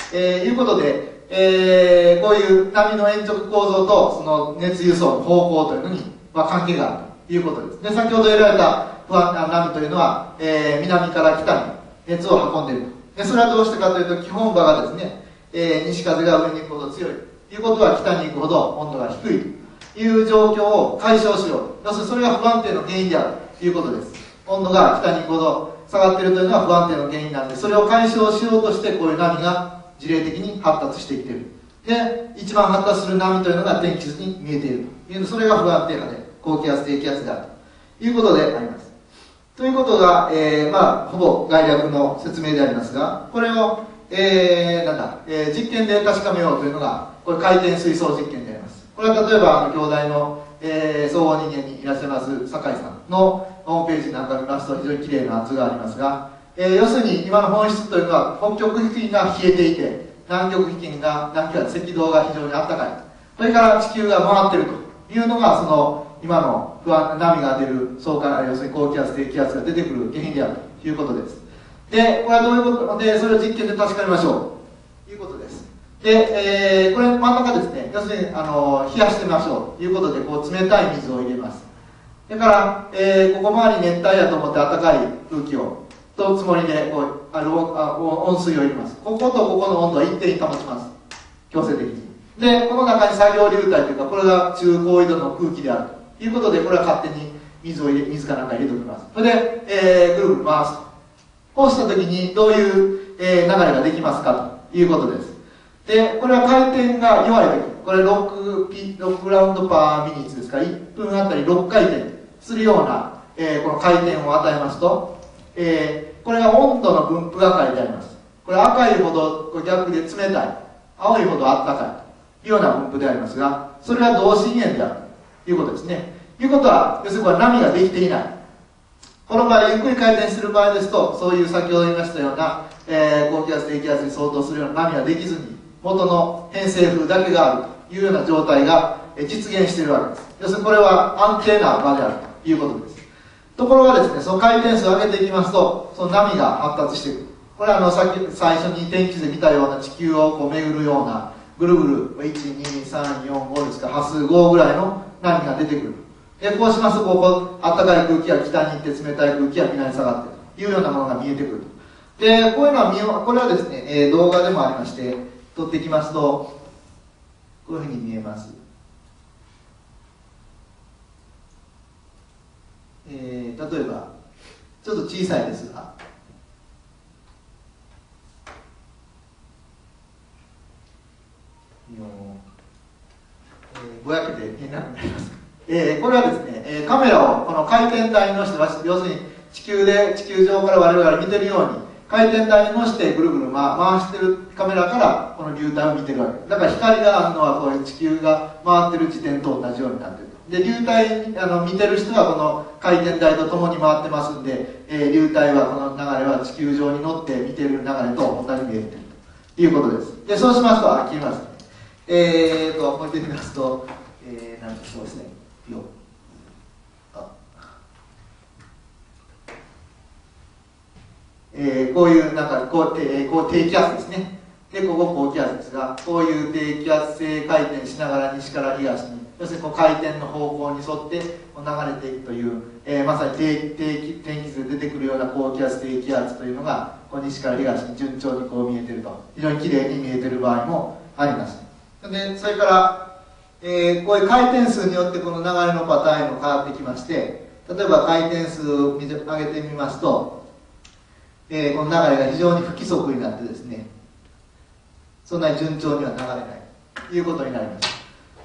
す。いうことで、こういう波の延直構造とその熱輸送の方向というのに、関係があるということです。で先ほど得られた不安な波というのは、南から北に熱を運んでいる。でそれはどうしてかというと、基本場がですね、西風が上に行くほど強いということは、北に行くほど温度が低いいう状況を解消しよう。要するにそれが不安定の原因であるということです。温度が北に5度下がっているというのは不安定の原因なんで、それを解消しようとしてこういう波が事例的に発達してきている。で、一番発達する波というのが天気図に見えているというので、それが不安定波で高気圧低気圧であるということであります。ということが、ほぼ概略の説明でありますが、これを、実験で確かめようというのが、これ回転水槽実験であります。これは例えば、京大の、総合人間にいらっしゃいます酒井さんのホームページなんか見ますと、非常に綺麗な図がありますが、要するに今の本質というのは、北極付近が冷えていて、南極付近が、赤道が非常に暖かい。それから地球が回っているというのが、その、今の不安な波が出る、そうか、要するに高気圧、低気圧が出てくる原因であるということです。で、これはどういうことで、それを実験で確かめましょうということです。で、これ真ん中ですね、要するに冷やしてみましょうということで、こう冷たい水を入れます。だから、ここ周り熱帯やと思って暖かい空気を、とつもりでこう温水を入れます。こことここの温度は一定に保ちます。強制的に。で、この中に作業流体というか、これが中高緯度の空気である。ということで、これは勝手に水かなんか入れておきます。それで、ぐるぐる回すと。こうしたときに、どういう、流れができますかということです。で、これは回転が弱いとき、これ6ラウンドパーミニッツですから、1分あたり6回転するような、この回転を与えますと、これが温度の分布係であります。これ赤いほど逆で冷たい、青いほどあったかいというような分布でありますが、それは同心円である。いうことですね。いうことは、要するにこれ波ができていない。この場合、ゆっくり回転する場合ですと、そういう先ほど言いましたような、高気圧、低気圧に相当するような波ができずに、元の偏西風だけがあるというような状態が実現しているわけです。要するにこれは安定な場であるということです。ところがですね、その回転数を上げていきますと、その波が発達していく。これは最初に天気図で見たような地球をこう巡るような、ぐるぐる、1、2、3、4、5ですか、波数5ぐらいの波が出てくる。で、こうしますと、あったかい空気が北に行って、冷たい空気が南に下がっているというようなものが見えてくると。で、こういうのはこれはですね、動画でもありまして、撮ってきますと、こういうふうに見えます。例えば、ちょっと小さいですが、ぼやけて見えなくなります。これはですね、カメラをこの回転台に乗せて、要するに地球上から我々見てるように、回転台に乗せてぐるぐる回してるカメラからこの流体を見てるわけ。だから光があるのはこういう地球が回ってる時点と同じようになってると。で、流体見てる人はこの回転台と共に回ってますんで、流体はこの流れは地球上に乗って見てる流れと同じ見えてるということです。で、そうしますと、切ります。こうやってみますと、なんかそうですね、こういう、こう低気圧ですね。で、ここ高気圧ですが、こういう低気圧性回転しながら西から東に、要するにこう回転の方向に沿って流れていくという、まさに天気図で出てくるような高気圧、低気圧というのが、こう西から東に順調にこう見えてると、非常に綺麗に見えてる場合もあります。で、それから、こういう回転数によってこの流れのパターンも変わってきまして、例えば回転数を上げてみますと、この流れが非常に不規則になってですね、そんなに順調には流れないということになります。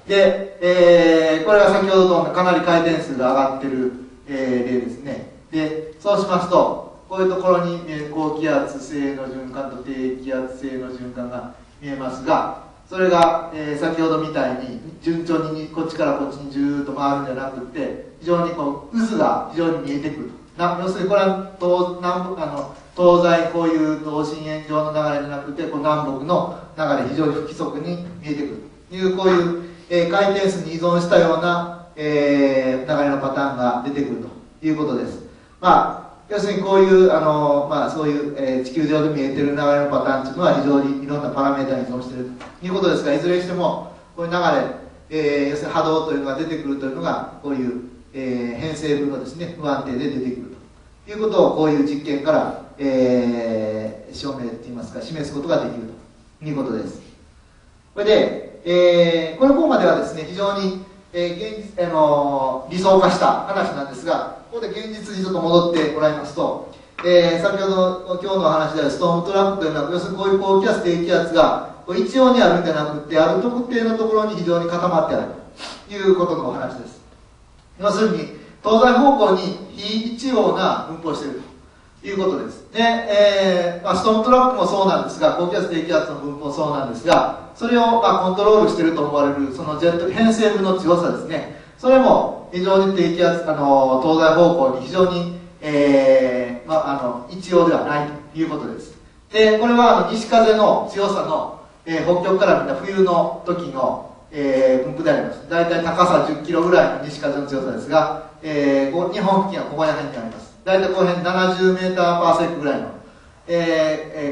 で、これが先ほどとかなり回転数が上がってる、例ですね。で、そうしますと、こういうところに、高気圧性の循環と低気圧性の循環が見えますが、それが、先ほどみたいに順調にこっちからこっちにじゅーっと回るんじゃなくて、非常にこう渦が非常に見えてくると。要するにこれは東西こういう同心円状の流れじゃなくて、こう南北の流れ非常に不規則に見えてくるという、こういう、回転数に依存したような、流れのパターンが出てくるということです。要するにこういう、そういう、地球上で見えている流れのパターンというのは非常にいろんなパラメータに依存しているということですが、いずれにしても、こういう流れ、要するに波動というのが出てくるというのが、こういう、偏西風のですね、不安定で出てくるということを、こういう実験から、証明といいますか、示すことができるということです。これで、この項まではですね、非常に、現実理想化した話なんですが、ここで現実にちょっと戻ってもらいますと、先ほどの今日の話であるストームトラップというのは、要するにこういう高気圧低気圧が一様にあるんじゃなくて、ある特定のところに非常に固まってあるということのお話です。要するに東西方向に非一様な分布をしているということです。で、ストームトラップもそうなんですが、高気圧低気圧の分布もそうなんですが、それをコントロールしていると思われるそのジェット偏西風の強さですね、それも非常に低気圧東西方向に非常に、一様ではないということです。でこれは西風の強さの、北極から見た冬の時の、分布であります。だいたい高さ10キロぐらいの西風の強さですが、日本付近はここら辺にあります。だいたいこの辺70メーターパーセックぐらいの、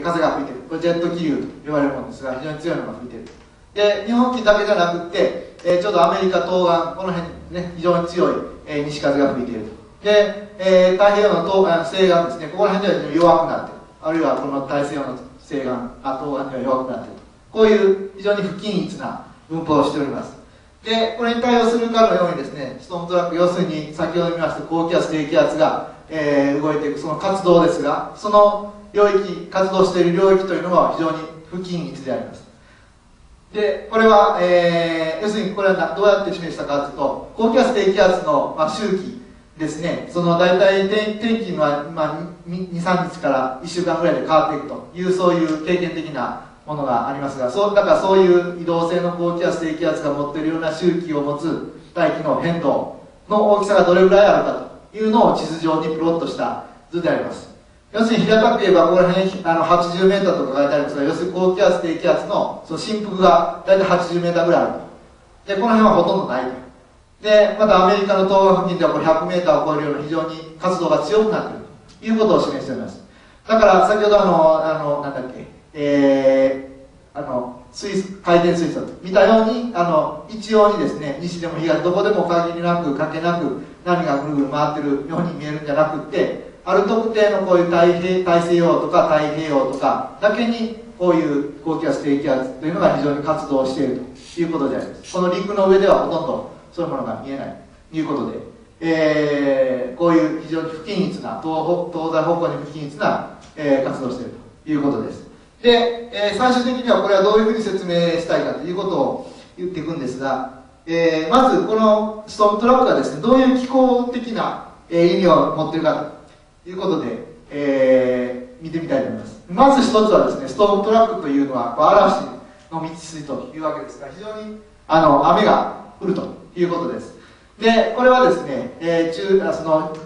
風が吹いている。これジェット気流と言われるものですが、非常に強いのが吹いている。で日本付近だけじゃなくて、ちょうどアメリカ東岸この辺ね、非常に強い、西風が吹いていると。で、太平洋の西岸ですね、ここら辺では弱くなっている。あるいはこの大西洋の西岸、東岸では弱くなっている。こういう非常に不均一な分布をしております。で、これに対応するかのようにですね、ストームトラック、要するに先ほど見ました高気圧、低気圧が、動いていくその活動ですが、その領域、活動している領域というのは非常に不均一であります。で、これは、要するにこれはどうやって示したかというと、高気圧、低気圧の、周期ですね、その大体天気は、2、3日から1週間ぐらいで変わっていくという、そういう経験的なものがありますが、だからそういう移動性の高気圧、低気圧が持っているような周期を持つ大気の変動の大きさがどれぐらいあるかというのを地図上にプロットした図であります。要するに平たく言えば、ここら辺80メーターとか書いてありますが、要するに高気圧、低気圧の振幅が大体80メーターぐらいあると。で、この辺はほとんどないと。で、またアメリカの東岸付近ではこれ100メーターを超えるような非常に活動が強くなっているということを示しております。だから先ほど回転水素と見たように、一様にですね、西でも東どこでも限りなくかけなく波がぐるぐる回ってるように見えるんじゃなくて、ある特定のこういう大西洋とか太平洋とかだけにこういう高気圧低気圧というのが非常に活動しているということであります。この陸の上ではほとんどそういうものが見えないということで、こういう非常に不均一な、東西方向に不均一な、活動をしているということです。で、最終的にはこれはどういうふうに説明したいかということを言っていくんですが、まずこのストームトラップがですね、どういう気候的な、意味を持っているかということで、見てみたいと思います。まず一つはですね、ストームトラップというのは嵐の道筋というわけですが、非常に雨が降るということです。で、これはですね、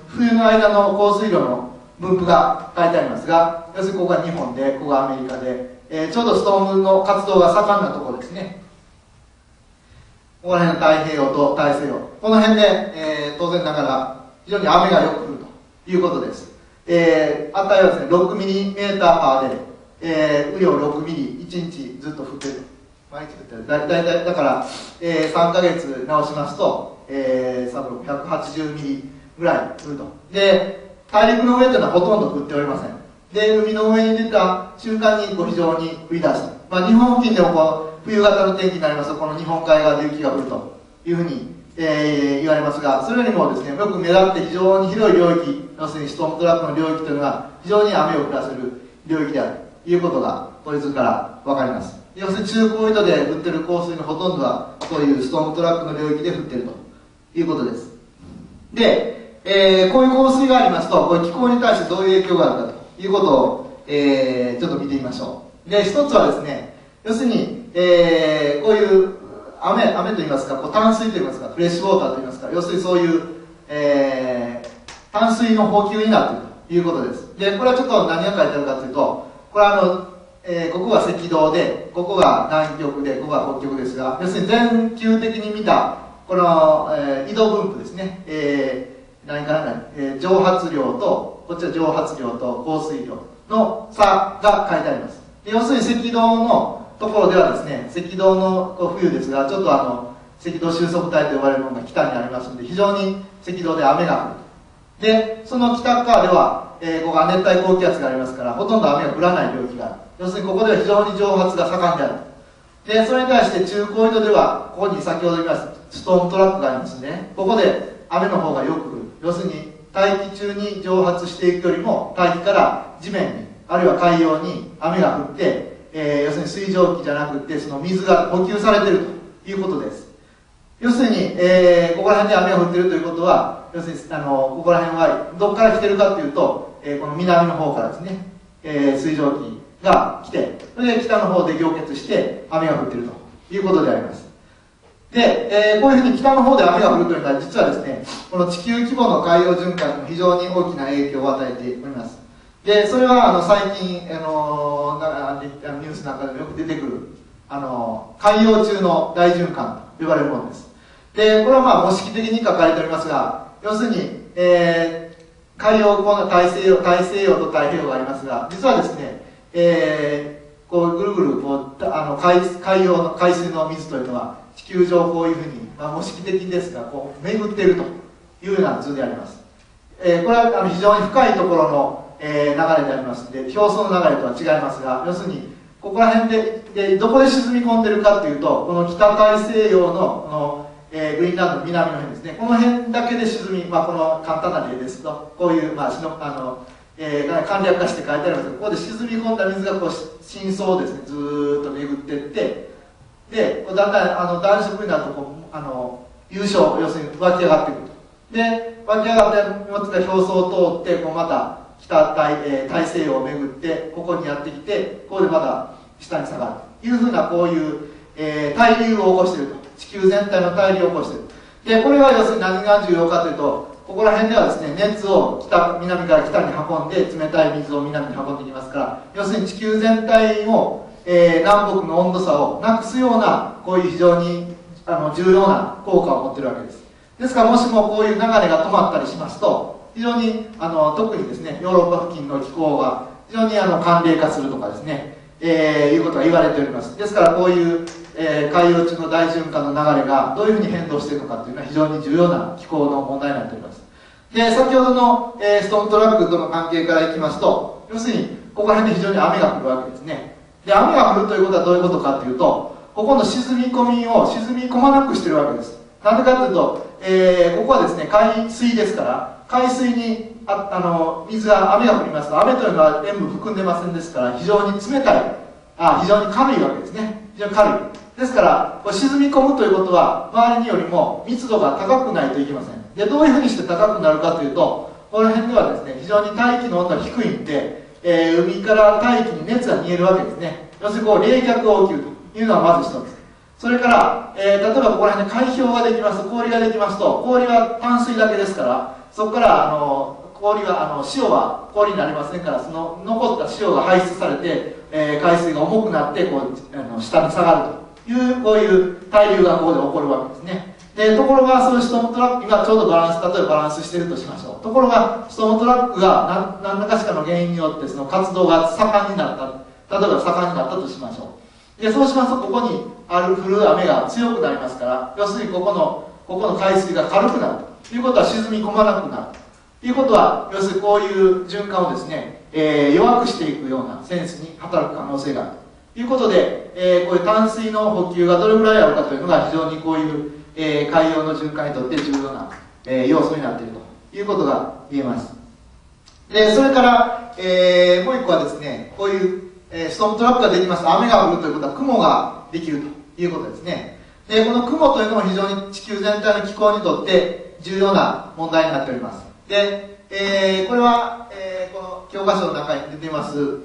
冬の間の降水量の分布が書いてありますが、要するにここが日本で、ここがアメリカで、ちょうどストームの活動が盛んなところですね。ここら辺の太平洋と大西洋、この辺で、当然ながら非常に雨がよく降るということです。値はですね、6ミリメーターパーで、雨量6ミリ1日ずっと降っていると。毎日降ってだから、3ヶ月直しますと、180ミリぐらい降ると。で、大陸の上というのはほとんど降っておりません。で、海の上に出た瞬間に非常に降り出す。日本付近でもこう冬型の天気になりますと、この日本海側で雪が降るというふうに、言われますが、それよりもですね、よく目立って非常に広い領域、要するにストームトラップの領域というのが非常に雨を降らせる領域であるということが、これ図からわかります。要するに中高緯度で降っている降水のほとんどはそういうストームトラックの領域で降っているということです。で、こういう降水がありますと、こういう気候に対してどういう影響があるかということを、ちょっと見てみましょう。で、一つはですね、要するに、こういう雨といいますか、こう淡水といいますか、フレッシュウォーターといいますか、要するにそういう、淡水の補給になっているということです。で、これはちょっと何が書いてあるかというと、これはここが赤道で、ここが南極で、ここが北極ですが、要するに全球的に見たこの、移動分布ですね、蒸発量と、こっちは蒸発量と降水量の差が書いてあります。で、要するに赤道のところではですね、赤道の冬ですが、ちょっと赤道収束帯と呼ばれるものが北にありますので、非常に赤道で雨が降る。で、その北側では、ここが熱帯高気圧がありますから、ほとんど雨が降らない領域がある。要するにここでは非常に蒸発が盛んである。で、それに対して中高緯度では、ここに先ほど言いましたストーントラックがありますね。ここで雨の方がよく降る。要するに大気中に蒸発していくよりも大気から地面にあるいは海洋に雨が降って、要するに水蒸気じゃなくてその水が補給されているということです。要するに、ここら辺で雨が降っているということは、要するにここら辺はどこから来ているかというと、この南の方からですね、水蒸気が来て、それで北の方で凝結して雨が降っているということであります。で、こういうふうに北の方で雨が降るというのは、実はですね、この地球規模の海洋循環に非常に大きな影響を与えております。で、それは最近、ニュースなんかでもよく出てくる、海洋中の大循環と呼ばれるものです。で、これはまあ模式的に書かれておりますが、要するに、海洋、この大西洋と太平洋がありますが、実はですね、こうぐるぐるこう海水の水というのは地球上こういうふうに、まあ、模式的ですがこう巡っているというような図であります。これは非常に深いところの、流れでありますので、表層の流れとは違いますが、要するにここら辺でどこで沈み込んでるかというと、この北大西洋の、グリーンランドの南の辺ですね、この辺だけで沈み、まあ、この簡単な例ですと、こういう、まあ、簡略化して書いてありますが、ここで沈み込んだ水がこう深層をですねずーっと巡っていって、でだんだん暖色になるとこう湧昇、要するに湧き上がってくると。で、湧き上がったものが表層を通ってこうまた大西洋を巡って、ここにやってきて、ここでまた下に下がるというふうな、こういう、対流を起こしていると。地球全体の対流を起こしている。で、これは要するに何が重要かというと、ここら辺ではですね、熱を南から北に運んで、冷たい水を南に運んできますから、要するに地球全体を、南北の温度差をなくすような、こういう非常に重要な効果を持っているわけです。ですから、もしもこういう流れが止まったりしますと、非常に特にですね、ヨーロッパ付近の気候が非常に寒冷化するとかですね、いうことが言われております。ですから、こういう、海洋中の大循環の流れがどういうふうに変動しているのかというのは非常に重要な気候の問題になっております。で、先ほどの、ストーントラックとの関係からいきますと、要するにここら辺で非常に雨が降るわけですね。で、雨が降るということはどういうことかというと、ここの沈み込みを沈み込まなくしているわけです。なぜかというと、ここはですね海水ですから、海水に水が雨が降りますと、雨というのは塩分含んでませんですから、非常に冷たい、非常に軽いわけですね。非常に軽いですから、こう沈み込むということは、周りよりも密度が高くないといけません。で、どういうふうにして高くなるかというと、この辺ではですね、非常に大気の温度が低いんで、海から大気に熱が逃げるわけですね。要するにこう、冷却を起きるというのはまず一つ。それから、例えばここら辺で海氷ができますと、氷ができますと、氷は淡水だけですから、そこから氷は塩は氷になりませんから、その残った塩が排出されて、海水が重くなってこう下に下がると。こういう対流がここで起こるわけですね。で、ところが、そのストームトラック、今ちょうど例えばバランスしているとしましょう。ところが、ストームトラックが何らかしかの原因によって、その活動が盛んになった、例えば盛んになったとしましょう。で、そうしますと、ここに降る雨が強くなりますから、要するにここの海水が軽くなるということは、沈み込まなくなるということは、要するにこういう循環をですね、弱くしていくようなセンスに働く可能性がある。ということで、こういう淡水の補給がどれぐらいあるかというのが非常にこういう、海洋の循環にとって重要な、要素になっているということが言えます。で、それから、もう一個はですね、こういう、ストームトラックができますと雨が降るということは雲ができるということですね。で、この雲というのも非常に地球全体の気候にとって重要な問題になっております。で、これは、この教科書の中に出ています、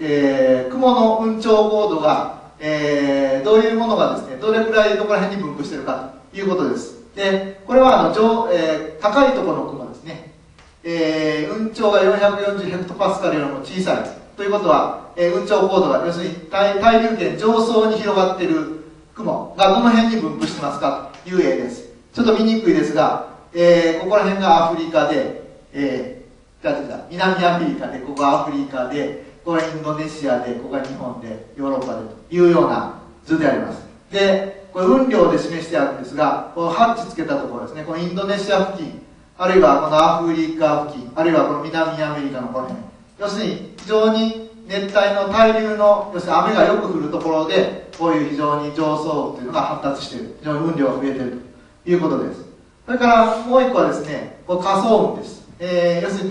雲の雲頂高度が、どういうものがですね、どれくらいどこら辺に分布しているかということです。で、これは高いところの雲ですね。雲頂が440ヘクトパスカルよりも小さいということは、雲頂高度が要するに対流圏上層に広がっている雲がどの辺に分布してますかという例です。ちょっと見にくいですが、ここら辺がアフリカで、南アフリカで、ここがアフリカで、ここがインドネシアで、ここが日本で、ヨーロッパでというような図であります。で、これ雲量で示してあるんですが、このハッチつけたところですね、このインドネシア付近、あるいはこのアフリカ付近、あるいはこの南アメリカのこの辺、要するに非常に熱帯の対流の、要するに雨がよく降るところで、こういう非常に上層部というのが発達している、非常に雲量が増えているいうことです。それからもう一個はですね、これ仮想雲です。要するに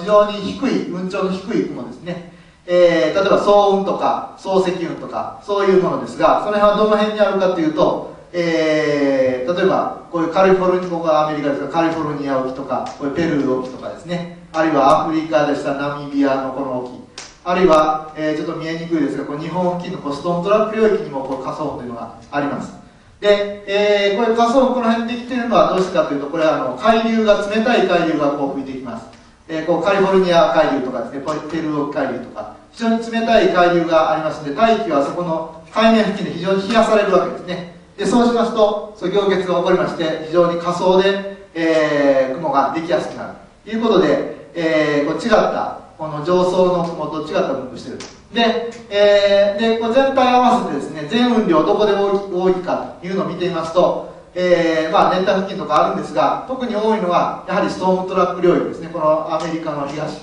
非常に低い、雲頂の低い雲ですね。例えば層雲とか層積雲とかそういうものですが、その辺はどの辺にあるかというと、例えばこういうカリフォルニア、ここはアメリカですが、カリフォルニア沖とか、こういうペルー沖とかですね、あるいはアフリカでしたナミビアのこの沖、あるいは、ちょっと見えにくいですが、こう日本付近のこうストーントラック領域にもこう仮想というのがあります。で、こういう仮想この辺できているのはどうしてかというと、これは海流が、冷たい海流がこう吹いてきます。こうカリフォルニア海流とかですね、こういうペルー沖海流とか、非常に冷たい海流がありますので、大気はそこの海面付近で非常に冷やされるわけですね。で、そうしますと、凝結が起こりまして、非常に仮想で、雲ができやすくなるということで、こう違った、この上層の雲と違った分布してる。で、こう全体合わせてですね、全雲量どこで多いかというのを見てみますと、まあ熱帯付近とかあるんですが、特に多いのはやはりストームトラック領域ですね。このアメリカの東、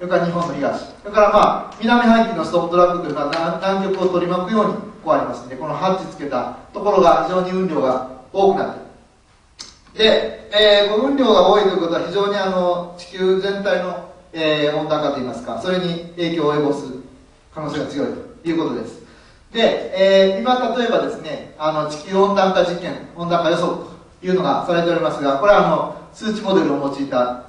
それから日本の東、それからまあ南半球のストームトラックというのは南極を取り巻くようにこうありますので、このハッチつけたところが非常に雲量が多くなっている。で、雲量が多いということは非常に地球全体の、温暖化といいますか、それに影響を及ぼす可能性が強いということです。で、今例えばですね、地球温暖化実験、温暖化予測というのがされておりますが、これは数値モデルを用いた、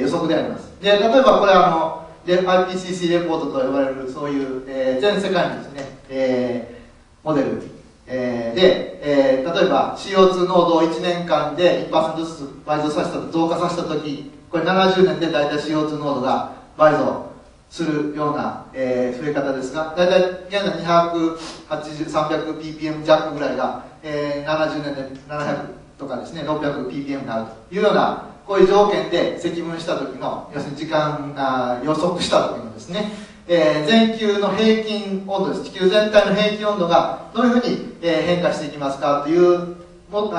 予測であります。で、例えばこれはIPCC レポートと呼ばれるそういう、全世界のですね、モデル、で、例えば CO2 濃度を1年間で 1% ずつ倍増させたと、増加させたとき、これ70年でだいたい CO2 濃度が倍増するような、増え方ですが、だいたい現在280、300ppm 弱ぐらいが、70年で700とかですね、600ppm になるというような、こういう条件で積分した時の、要するに時間が予測した時のですね、全球の平均温度です。地球全体の平均温度がどういうふうに、変化していきますかという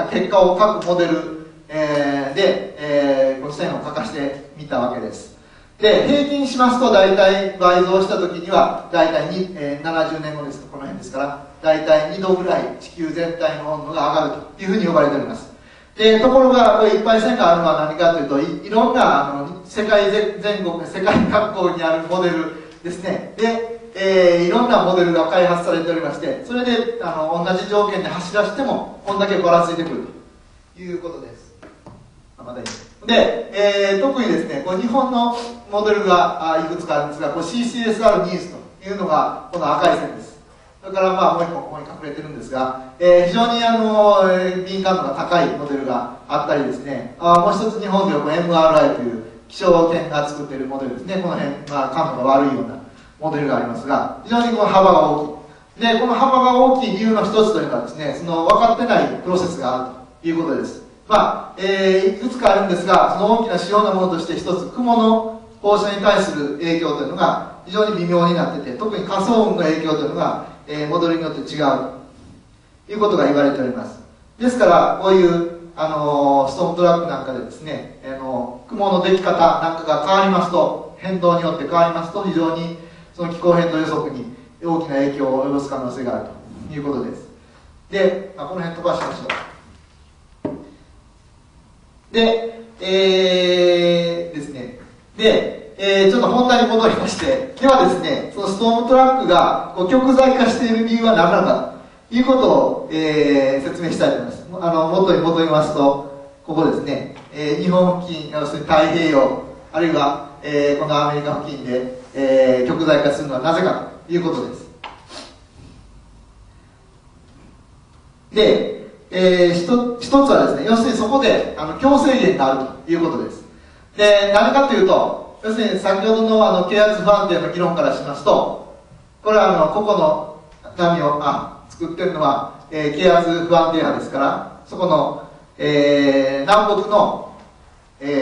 結果を各モデル、で、この線を書かせてみたわけです。で、平均しますと大体倍増した時には大体2、70年後ですとこの辺ですから大体2度ぐらい地球全体の温度が上がるというふうに呼ばれております。で、ところがこれいっぱい線があるのは何かというと いろんな世界各国にあるモデルですね。で、いろんなモデルが開発されておりまして、それで同じ条件で走らせてもこんだけばらついてくるということです。またいいで、特にですね、こう日本のモデルがいくつかあるんですが、CCSR ニーズというのがこの赤い線です。それからまあもう一個ここに隠れてるんですが、非常に敏感度が高いモデルがあったりですね、もう一つ日本でも MRI という気象研が作っているモデルですね、この辺、まあ、感度が悪いようなモデルがありますが、非常にこの幅が大きい。で、この幅が大きい理由の一つというのはですね、その分かってないプロセスがあるということです。まあ、いくつかあるんですが、その大きな主要なものとして一つ、雲の放射に対する影響というのが非常に微妙になってて、特に仮想雲の影響というのが、モデルによって違うということが言われております。ですから、こういう、ストームトラックなんかでですね、雲のでき方なんかが変わりますと、変動によって変わりますと、非常にその気候変動予測に大きな影響を及ぼす可能性があるということです。で、この辺飛ばしましょう。で、ですね。で、ちょっと本題に戻りまして、ではですね、そのストームトラックがこう極材化している理由は何なのかということを、説明したいと思います。元に戻りますと、ここですね、日本付近、要するに太平洋、あるいは、このアメリカ付近で、極材化するのはなぜかということです。で、一つはですね、要するにそこで強制源があるということです。で、何かというと、要するに先ほどの啓発不安定の議論からしますと、これは個々の波を作ってるのは、啓発不安定波ですから、そこの、南北の、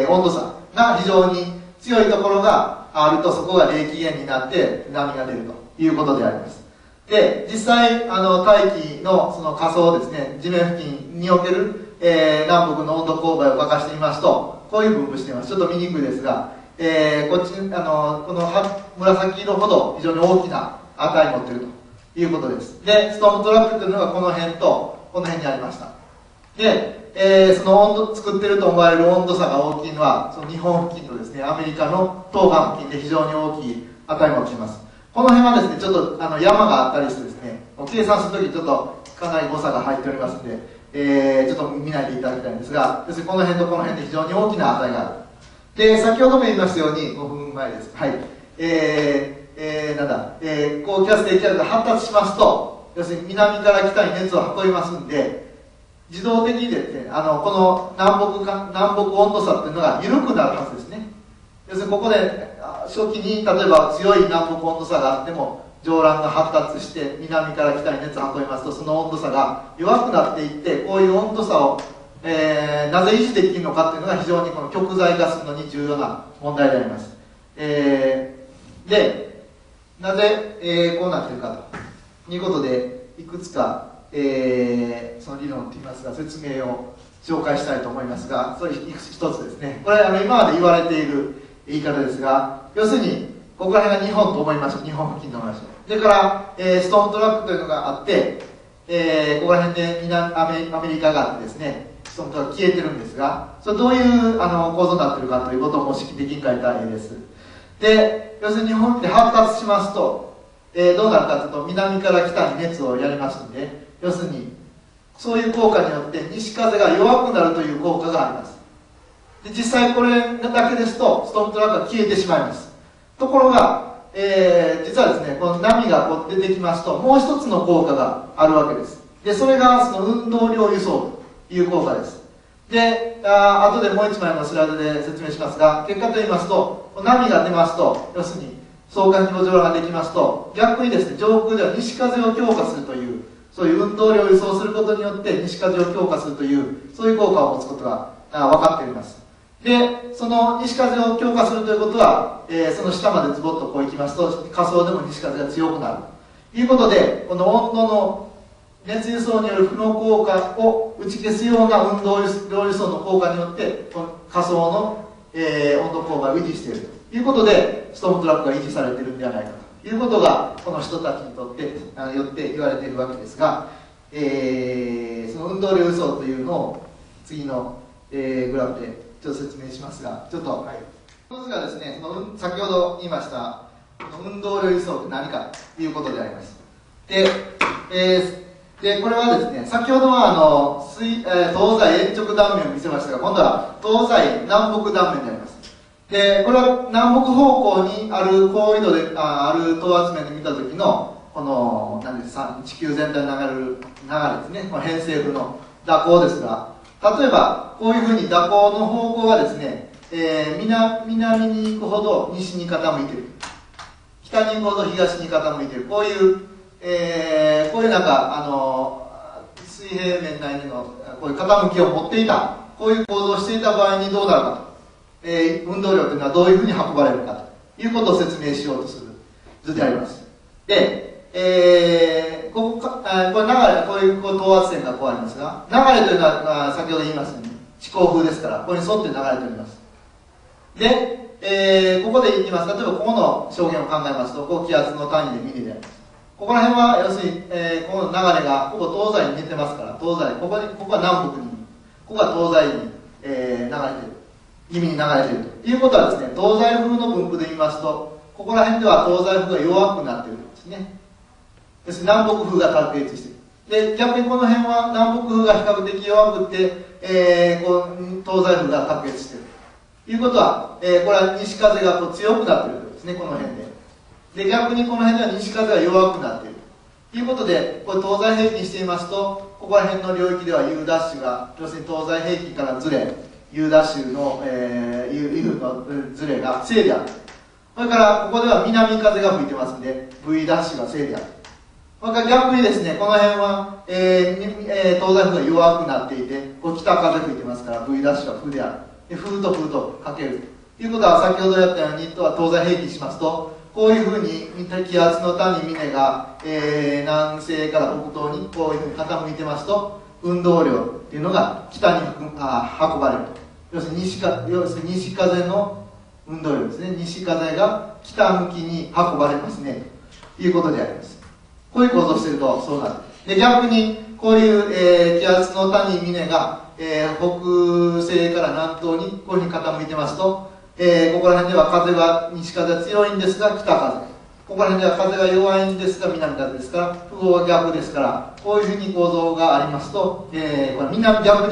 温度差が非常に強いところがあると、そこが冷気源になって波が出るということであります。で、実際、大気のその仮想ですね、地面付近における、南北の温度勾配を化かしてみますと、こういう分布しています。ちょっと見にくいですが、こっち、この紫色ほど非常に大きな値を持っているということです。で、ストームトラックというのがこの辺とこの辺にありました。で、その作ってると思われる温度差が大きいのは、その日本付近とですね、アメリカの東岸付近で非常に大きい値もします。この辺はですね、ちょっと山があったりしてですね、計算するときちょっとかなり誤差が入っておりますので、ちょっと見ないでいただきたいんですが、ですね、この辺とこの辺で非常に大きな値がある。で、先ほども言いましたように、5分前です。はい。高気圧低気圧が発達しますと、要するに南から北に熱を運びますんで、自動的にですね、この南北温度差っていうのが緩くなるはずですね。要するにここで初期に例えば強い南北温度差があっても上乱が発達して南から北に熱を運びますと、その温度差が弱くなっていって、こういう温度差を、なぜ維持できるのかっていうのが非常にこの極材化するのに重要な問題であります。で、なぜ、こうなっているかということで、いくつかその理論といいますが、説明を紹介したいと思いますが、それ一つですね、これ今まで言われている言い方ですが、要するにここら辺が日本と思いましょう。日本付近と思いましょう。それから、ストーントラックというのがあって、ここら辺でアメリカがあってですね、ストーントラック消えてるんですが、それどういう構造になっているかということを模式的に書いた絵です。で、要するに日本で発達しますと、どうなるかというと、南から北に熱をやりますので、要するにそういう効果によって西風が弱くなるという効果があります。で、実際これだけですとストームトラックが消えてしまいます。ところが、実はですね、この波がこう出てきますと、もう一つの効果があるわけです。で、それがその運動量輸送という効果です。で、後でもう一枚のスライドで説明しますが、結果と言いますと、波が出ますと、要するに相関機構上ができますと、逆にですね、上空では西風を強化するという、そういう運動量を輸送することによって西風を強化するという、そういう効果を持つことが分かっております。で、その西風を強化するということは、その下までズボッとこう行きますと、下層でも西風が強くなるということで、この温度の熱輸送による負の効果を打ち消すような運動量輸送の効果によって、この下層の、温度効果を維持しているということで、ストームトラックが維持されているんではないかということが、この人たちにとってよって言われているわけですが、その運動量輸送というのを次の、グラフでちょっと説明しますが、ちょっと一つがですね、先ほど言いました運動量輸送って何かということであります。で、でこれはですね、先ほどは東西延直断面を見せましたが、今度は東西南北断面であります。で、これは南北方向にある高緯度である等圧面で見た時のこの何ですか、地球全体に流れですね、この偏西風の蛇行ですが、例えばこういうふうに蛇行の方向がですね、南に行くほど西に傾いている、北に行くほど東に傾いている、こういう、なんか水平面内でのこういう傾きを持っていた、こういう構造をしていた場合にどうなるかと。運動量というのはどういうふうに運ばれるかということを説明しようとする図であります。で、これ流れ、こういう等圧線がこうありますが、流れというのは先ほど言いましたように地高風ですから、ここに沿って流れております。で、ここで言います。例えばここの証言を考えますと、こう気圧の単位でミリであります。ここら辺は要するに、この流れがここ東西に出てますから、東西、ここは南北に、ここは東西に、流れている、意味に流れているということはですね、東西風の分布で言いますと、ここら辺では東西風が弱くなっているんですね。です南北風が確立している。で、逆にこの辺は南北風が比較的弱くて、こう東西風が確立しているということは、これは西風がこう強くなっているということですね、この辺で。で、逆にこの辺では西風が弱くなっているということで、これ東西平均していますと、ここら辺の領域では U ダッシュが、要するに東西平均からずれ、U' の、U のズレが正である。それからここでは南風が吹いてますんで V' が正である。それから逆にですね、この辺は、東西風が弱くなっていて、こう北風吹いてますから V' は風である。で、風と風とかけるということは、先ほどやったように東西平均しますと、こういうふうに気圧の谷峰が、南西から北東にこういうふうに傾いてますと、運動量っていうのが北に運ばれると。要するに西風の運動量ですね、西風が北向きに運ばれますねということであります。こういう構造をしているとそうなる。で、逆にこういう、気圧の谷峰が北西から南東にこういうふうに傾いてますと、ここら辺では風が西風が強いんですが北風、ここら辺では風が弱いんですが南風ですから、風向は逆ですから、こういうふうに構造がありますと、逆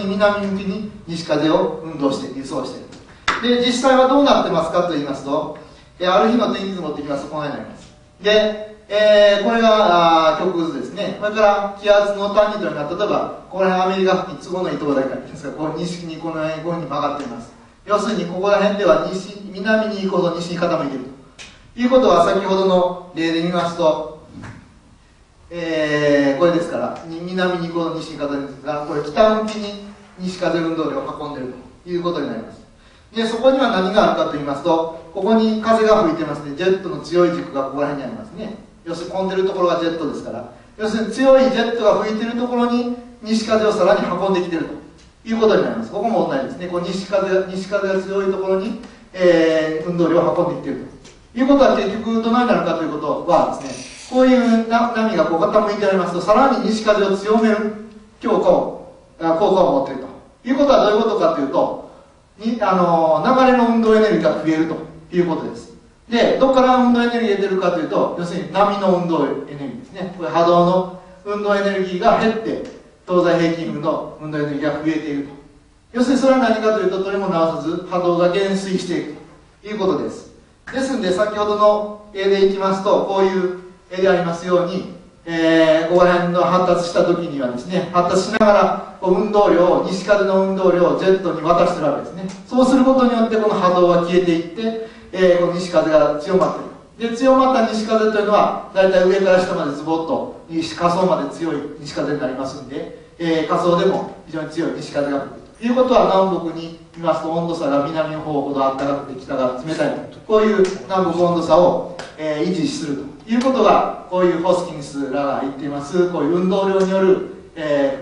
に南向きに西風を運動して輸送している。で実際はどうなってますかと言いますと、ある日の天気図持ってきますとこのようになります。で、これが極図ですね。これから気圧の単位というのが、例えばここら辺アメリカ付近都合のいいところだけなんですが、こう西にこの辺こういうふうに曲がっています。要するにここら辺では南に行くほど西に傾いているということは、先ほどの例で見ますと、これですから南に行くほど西に傾いているんですが、これ北向きに西風運動量を運んでいるということになります。でそこには何があるかと言いますと、ここに風が吹いてますね。ジェットの強い軸がここら辺にありますね。要するに飛んでるところがジェットですから、要するに強いジェットが吹いてるところに西風をさらに運んできてるということになります。ここも同じですね。こう西風が強いところに、運動量を運んできてるということは、結局どのようになるかということはですね、こういう波がこう傾いてありますと、さらに西風を強める効果を持っているということは、どういうことかというと、流れの運動エネルギーが増えるということです。で、どこから運動エネルギーが出るかというと、要するに波の運動エネルギーですね。これ波動の運動エネルギーが減って、東西平均部の運動エネルギーが増えていると。要するにそれは何かというと、どれも直さず波動が減衰していくということです。ですので、先ほどの絵でいきますと、こういう絵でありますように、ここら辺の発達した時にはですね、発達しながら運動量を、西風の運動量をジェットに渡しているわけですね。そうすることによってこの波動は消えていって、この西風が強まっている。で強まった西風というのは、だいたい上から下までズボッと下層まで強い西風になりますんで、下層でも非常に強い西風が来るということは、南北に見ますと温度差が南の方ほどあったかくて北が冷たいと、こういう南北温度差を、維持するということが、こういうホスキンスらが言っていますこういう運動量による、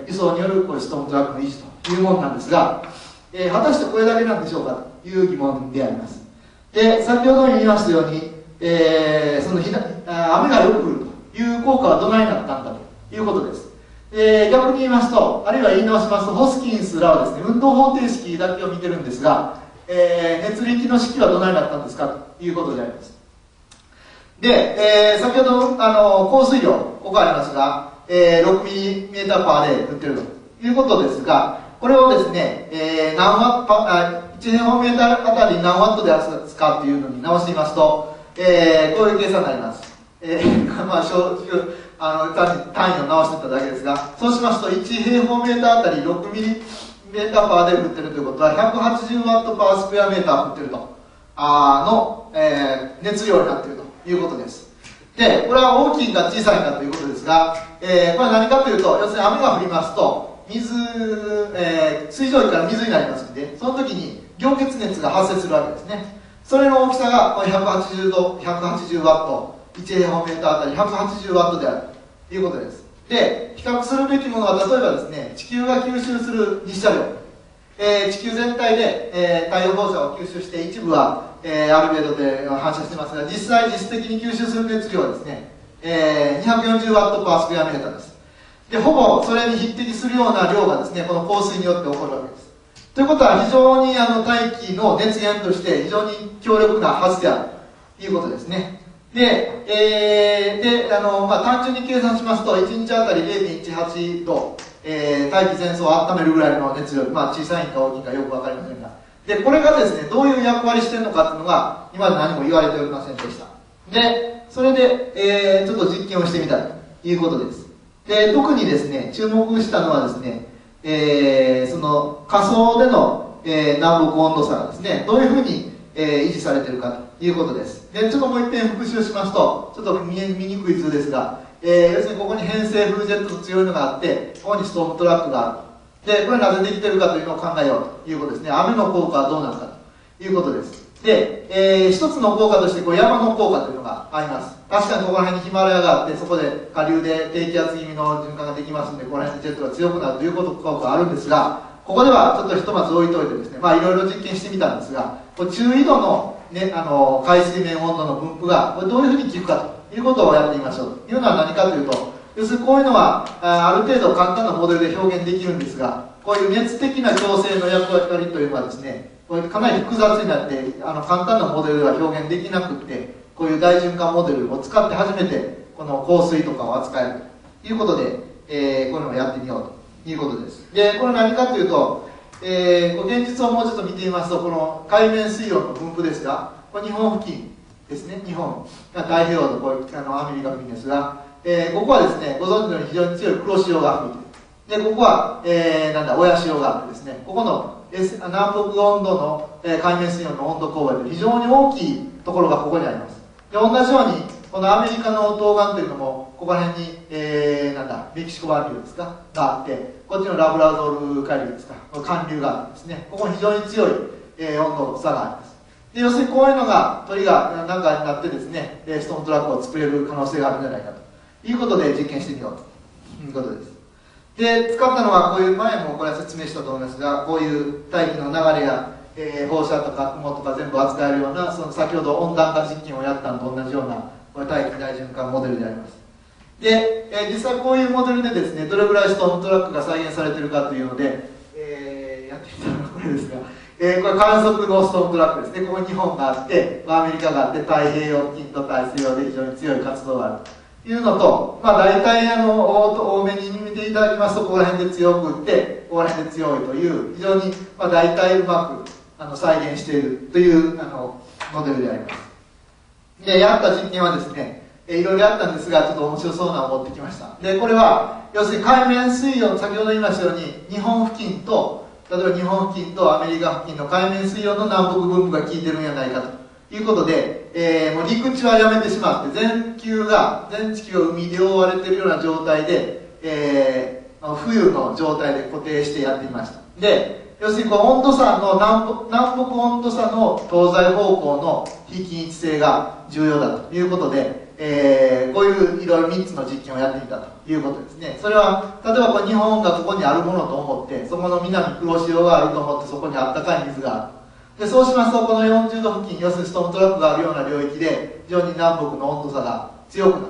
輸送によるこういうストームトラックの維持というものなんですが、果たしてこれだけなんでしょうかという疑問であります。で先ほども言いましたように、その雨がよく降るという効果はどないなったんだということです。逆に言いますと、あるいは言い直しますと、ホスキンスらはですね、運動方程式だけを見てるんですが、熱力の式はどないなったんですかということであります。で、先ほど降水量ここありますが、6mm/day 降ってるということですが、これをですね、1平方メーターあたり何ワットで扱うかというのに直してみますと、こういう計算になります。まあ正直単位を直していただけですが、そうしますと1平方メーターあたり6mm/day 降ってるということは、180W/m² 降ってると熱量になっているということです。でこれは大きいか小さいかということですが、これは何かというと、要するに雨が降りますと水蒸気から水になりますので、その時に凝結熱が発生するわけですね。それの大きさが180W、1平方メーターあたり180Wであるということです。で比較するべきものは、例えばですね、地球が吸収する日射量、地球全体で、太陽放射を吸収して、一部は、アルベドで反射してますが、実質的に吸収する熱量はですね、240W/m² です。でほぼそれに匹敵するような量がですね、この降水によって起こるわけです。ということは、非常に大気の熱源として非常に強力なはずであるということですね。で、単純に計算しますと、1日あたり 0.18度、大気全層を温めるぐらいの熱量、小さいか大きいかよく分かりませんが、でこれがですね、どういう役割してるのかっていうのが今まで何も言われておりませんでした。でそれで、ちょっと実験をしてみたということです。で特にですね、注目したのはですね、その下層での、南北温度差がですね、どういうふうに、維持されているかということです。でちょっともう一遍復習しますと、ちょっと見にくい図ですが、要するにここに偏西風ジェットの強いのがあって、ここにストームトラックがあると。でこれなぜできているかというのを考えようということですね。雨の効果はどうなるかということです。で、一つの効果として、こう山の効果というのがあります。確かにここら辺にヒマラヤがあって、そこで下流で低気圧気味の循環ができますので、ここら辺でジェットが強くなるという効果があるんですが、ここではちょっとひとまず置いといてですね、いろいろ実験してみたんですが、中緯度の、海水面温度の分布がこれどういうふうに効くかということをやってみましょうというのは何かというと、要するにこういうのはある程度簡単なモデルで表現できるんですが、こういう熱的な調整の役割というのはですね、こういうかなり複雑になって簡単なモデルでは表現できなくって、こういう大循環モデルを使って初めてこの降水とかを扱えるということで、こういうのをやってみようということです。でこれ何かというと、現実をもうちょっと見てみますと、この海面水温の分布ですが、これ日本付近ですね、日本が太平洋とこういうアメリカ付近ですが、ここはですね、ご存知のように非常に強い黒潮が吹いている。でここは、親潮があってですね、ここの南北温度の、海面水温の温度勾配で非常に大きいところがここにあります。で同じようにこのアメリカの東岸というのもここら辺に、メキシコ湾流ですかがあって、こっちのラブラドル海流ですかの寒流があるんですね。ここに非常に強い、温度の差があります。で要するにこういうのが鳥が何かになってですね、ストーントラックを作れる可能性があるんじゃないかということで実験してみようということです。で使ったのはこういう、前もこれは説明したと思いますが、こういう大気の流れや、放射とか雲とか全部扱えるような、その先ほど温暖化実験をやったのと同じような、これ大気大循環モデルであります。で、実際こういうモデルでですね、どれぐらいストーントラックが再現されてるかというので、やってみたのがこれですが、これ観測のストーントラックですね。ここに日本があって、アメリカがあって、太平洋近と大西洋で非常に強い活動があるというのと、まあ大体多めに見ていただきますと、ここら辺で強く打って、ここら辺で強いという、非常にまあ大体うまく再現しているというモデルであります。でやった実験はですね、いろいろやったんですが、ちょっと面白そうなのを持ってきました。でこれは要するに海面水温、先ほど言いましたように日本付近と、例えば日本付近とアメリカ付近の海面水温の南北分布が効いてるんじゃないかということで、もう陸地はやめてしまって、全地球が海で覆われているような状態で、冬の状態で固定してやってみました。で要するにこの温度差の南北温度差の東西方向の非均一性が重要だということで、こういういろいろ3つの実験をやってみたということですね。それは例えばこう日本がここにあるものと思って、そこの南黒潮があると思って、そこにあったかい水がある。でそうしますと、この40度付近、要するにストーントラックがあるような領域で非常に南北の温度差が強くなる。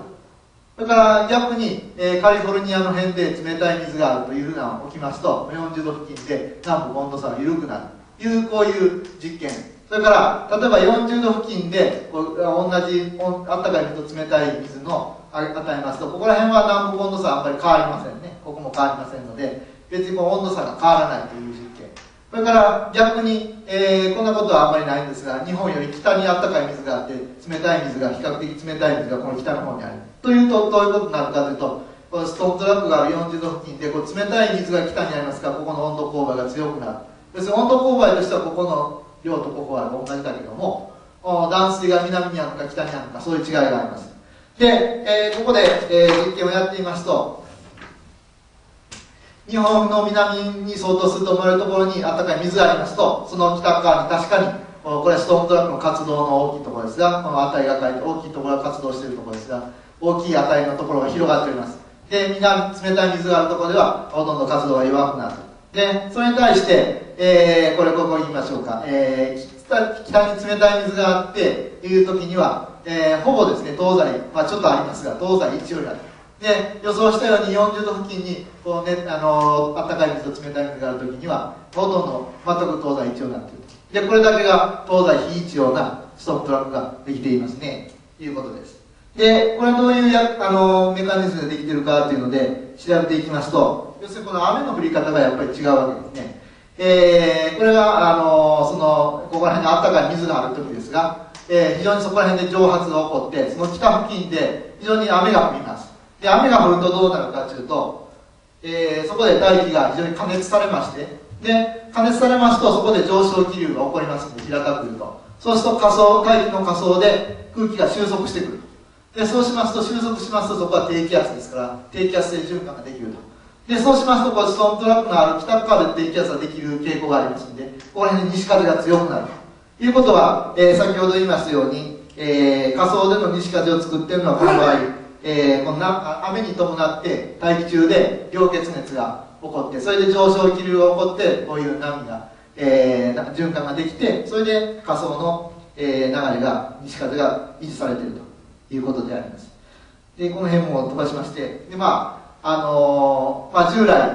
それから逆に、カリフォルニアの辺で冷たい水があるというふうなのが起きますと、40度付近で南北温度差が緩くなるという、こういう実験。それから例えば40度付近でこう同じあったかい水と冷たい水の与えますと、ここら辺は南北温度差はあんまり変わりませんね。ここも変わりませんので、別にこの温度差が変わらないという実験。それから逆に、こんなことはあんまりないんですが、日本より北にあったかい水があって、冷たい水が、比較的冷たい水がこの北の方にある。というとどういうことになるかというと、このストーントラックがある40度付近で、こう冷たい水が北にありますから、ここの温度勾配が強くなる。要するに温度勾配としてはここの量とここは同じだけども、断水が南にあるのか北にあるのか、そういう違いがあります。で、ここで、実験をやってみますと、日本の南に相当すると思われるところに暖かい水がありますと、その北側に確かにこれはストーントラックの活動の大きいところですが、この値が書いて大きいところが活動しているところですが、大きい値のところが広がっております。で南、冷たい水があるところではほとんど活動が弱くなる。でそれに対して、ここ言いましょうか、北に冷たい水があっていう時には、ほぼですね、東西、まあ、ちょっとありますが東西一よりある。で予想したように40度付近にこう、ね、暖かい水と冷たい水がある時にはほとんど全く東西一ようになっている。でこれだけが東西非一様なストーントラックができていますねということです。でこれはどういうメカニズムでできているかというので調べていきますと、要するにこの雨の降り方がやっぱり違うわけですね。これはここら辺のあったかい水がある時ですが、非常にそこら辺で蒸発が起こって、その北付近で非常に雨が降ります。で雨が降るとどうなるかというと、そこで大気が非常に加熱されまして、で加熱されますとそこで上昇気流が起こりますので、平たく言うとそうすると大気の下層で空気が収束してくる。でそうしますと、収束しますと、そこは低気圧ですから低気圧性循環ができると。でそうしますと、こうストーントラックのある北側で低気圧ができる傾向がありますので、ここら辺に西風が強くなるということは、先ほど言いましたように、下層での西風を作っているのはこの場合、雨に伴って大気中で凝結熱が起こって、それで上昇気流が起こって、こういう波が、循環ができて、それで下層の、流れが、西風が維持されているということであります。でこの辺も飛ばしまして、で、まあ従来、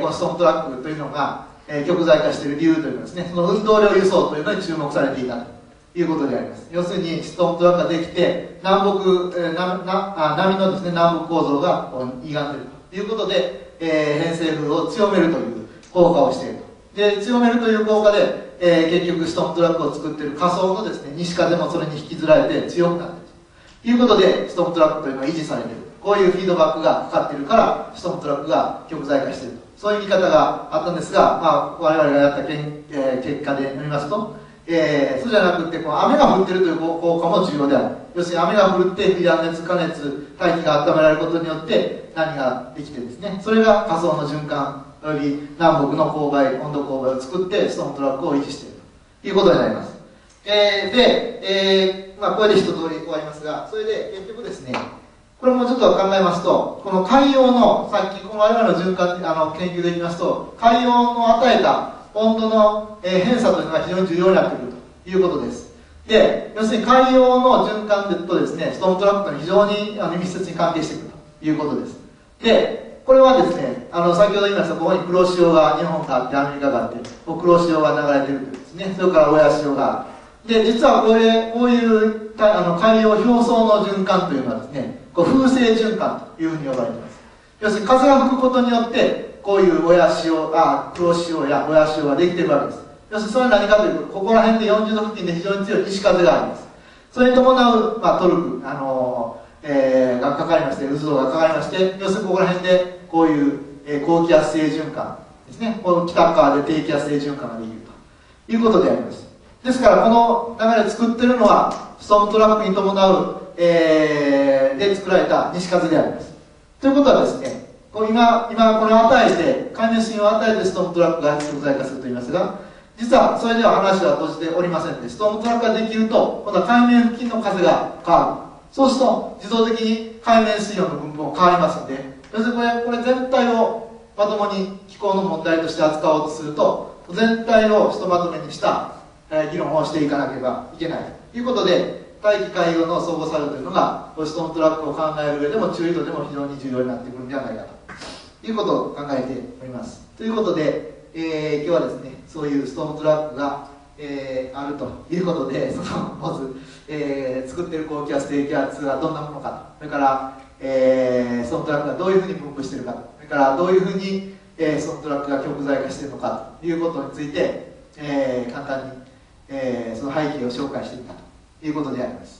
このストーントラックというのが極材化している理由というのはですね、その運動量輸送というのに注目されていたということであります。要するにストーントラックができて波のですね、南北構造が歪んでいるということで、偏西風を強めるという効果をしていると。で、強めるという効果で、結局ストーントラックを作っている下層のですね、西風もそれに引きずられて強くなっているということで、ストーントラックというのは維持されている。こういうフィードバックがかかっているから、ストーントラックが極材化していると。そういう見方があったんですが、まあ、我々がやった結果で見ますと、そうじゃなくて、この雨が降っているという効果も重要である。要するに雨が降るって、風熱、大気が温められることによって、何ができてですね、それが下層の循環、および南北の温度勾配を作って、ストーントラックを維持しているということになります。まあ、これで一通り終わりますが、それで結局ですね、これもちょっと考えますと、この海洋の、さっきこの我々の循環、研究で言いますと、海洋の与えた温度の偏差というのが非常に重要になってくるということです。で、要するに海洋の循環とですね、ストーントラックと非常に密接に関係してくるということです。で、これはですね、先ほど言いました、ここに黒潮が日本があって、アメリカがあって、黒潮が流れてるんですね。それから親潮がある。で、実はこういう海洋表層の循環というのはですね、風勢循環というふうに呼ばれています。要するに風が吹くことによってこういう黒潮や親潮ができているわけです。要するにそれは何かというと、ここら辺で40度付近で非常に強い西風があります。それに伴う、まあ、トルク、がかかりまして、渦動がかかりまして、要するにここら辺でこういう、高気圧性循環ですね、この北側で低気圧性循環ができるということであります。ですからこの流れを作っているのはストームトラックに伴うで作られた西風であります。ということはですね、今これを与えて、海面水温を与えてストームトラックが極材化すると言いますが、実はそれでは話は閉じておりませんで、ストームトラックができると、今度は海面付近の風が変わる。そうすると、自動的に海面水温の分布も変わりますので、要するにこれ全体をまともに気候の問題として扱おうとすると、全体をひとまとめにした議論をしていかなければいけないということで、大気海洋の相互作用というのが、ストーントラックを考える上でも注意度でも非常に重要になってくるんではないかということを考えております。ということで、今日はですね、そういうストーントラックが、あるということで、まず、作っている高気圧、低気圧がどんなものか、それから、ストーントラックがどういうふうに分布しているか、それからどういうふうに、ストーントラックが極材化しているのかということについて、簡単にその背景を紹介してみたということであります。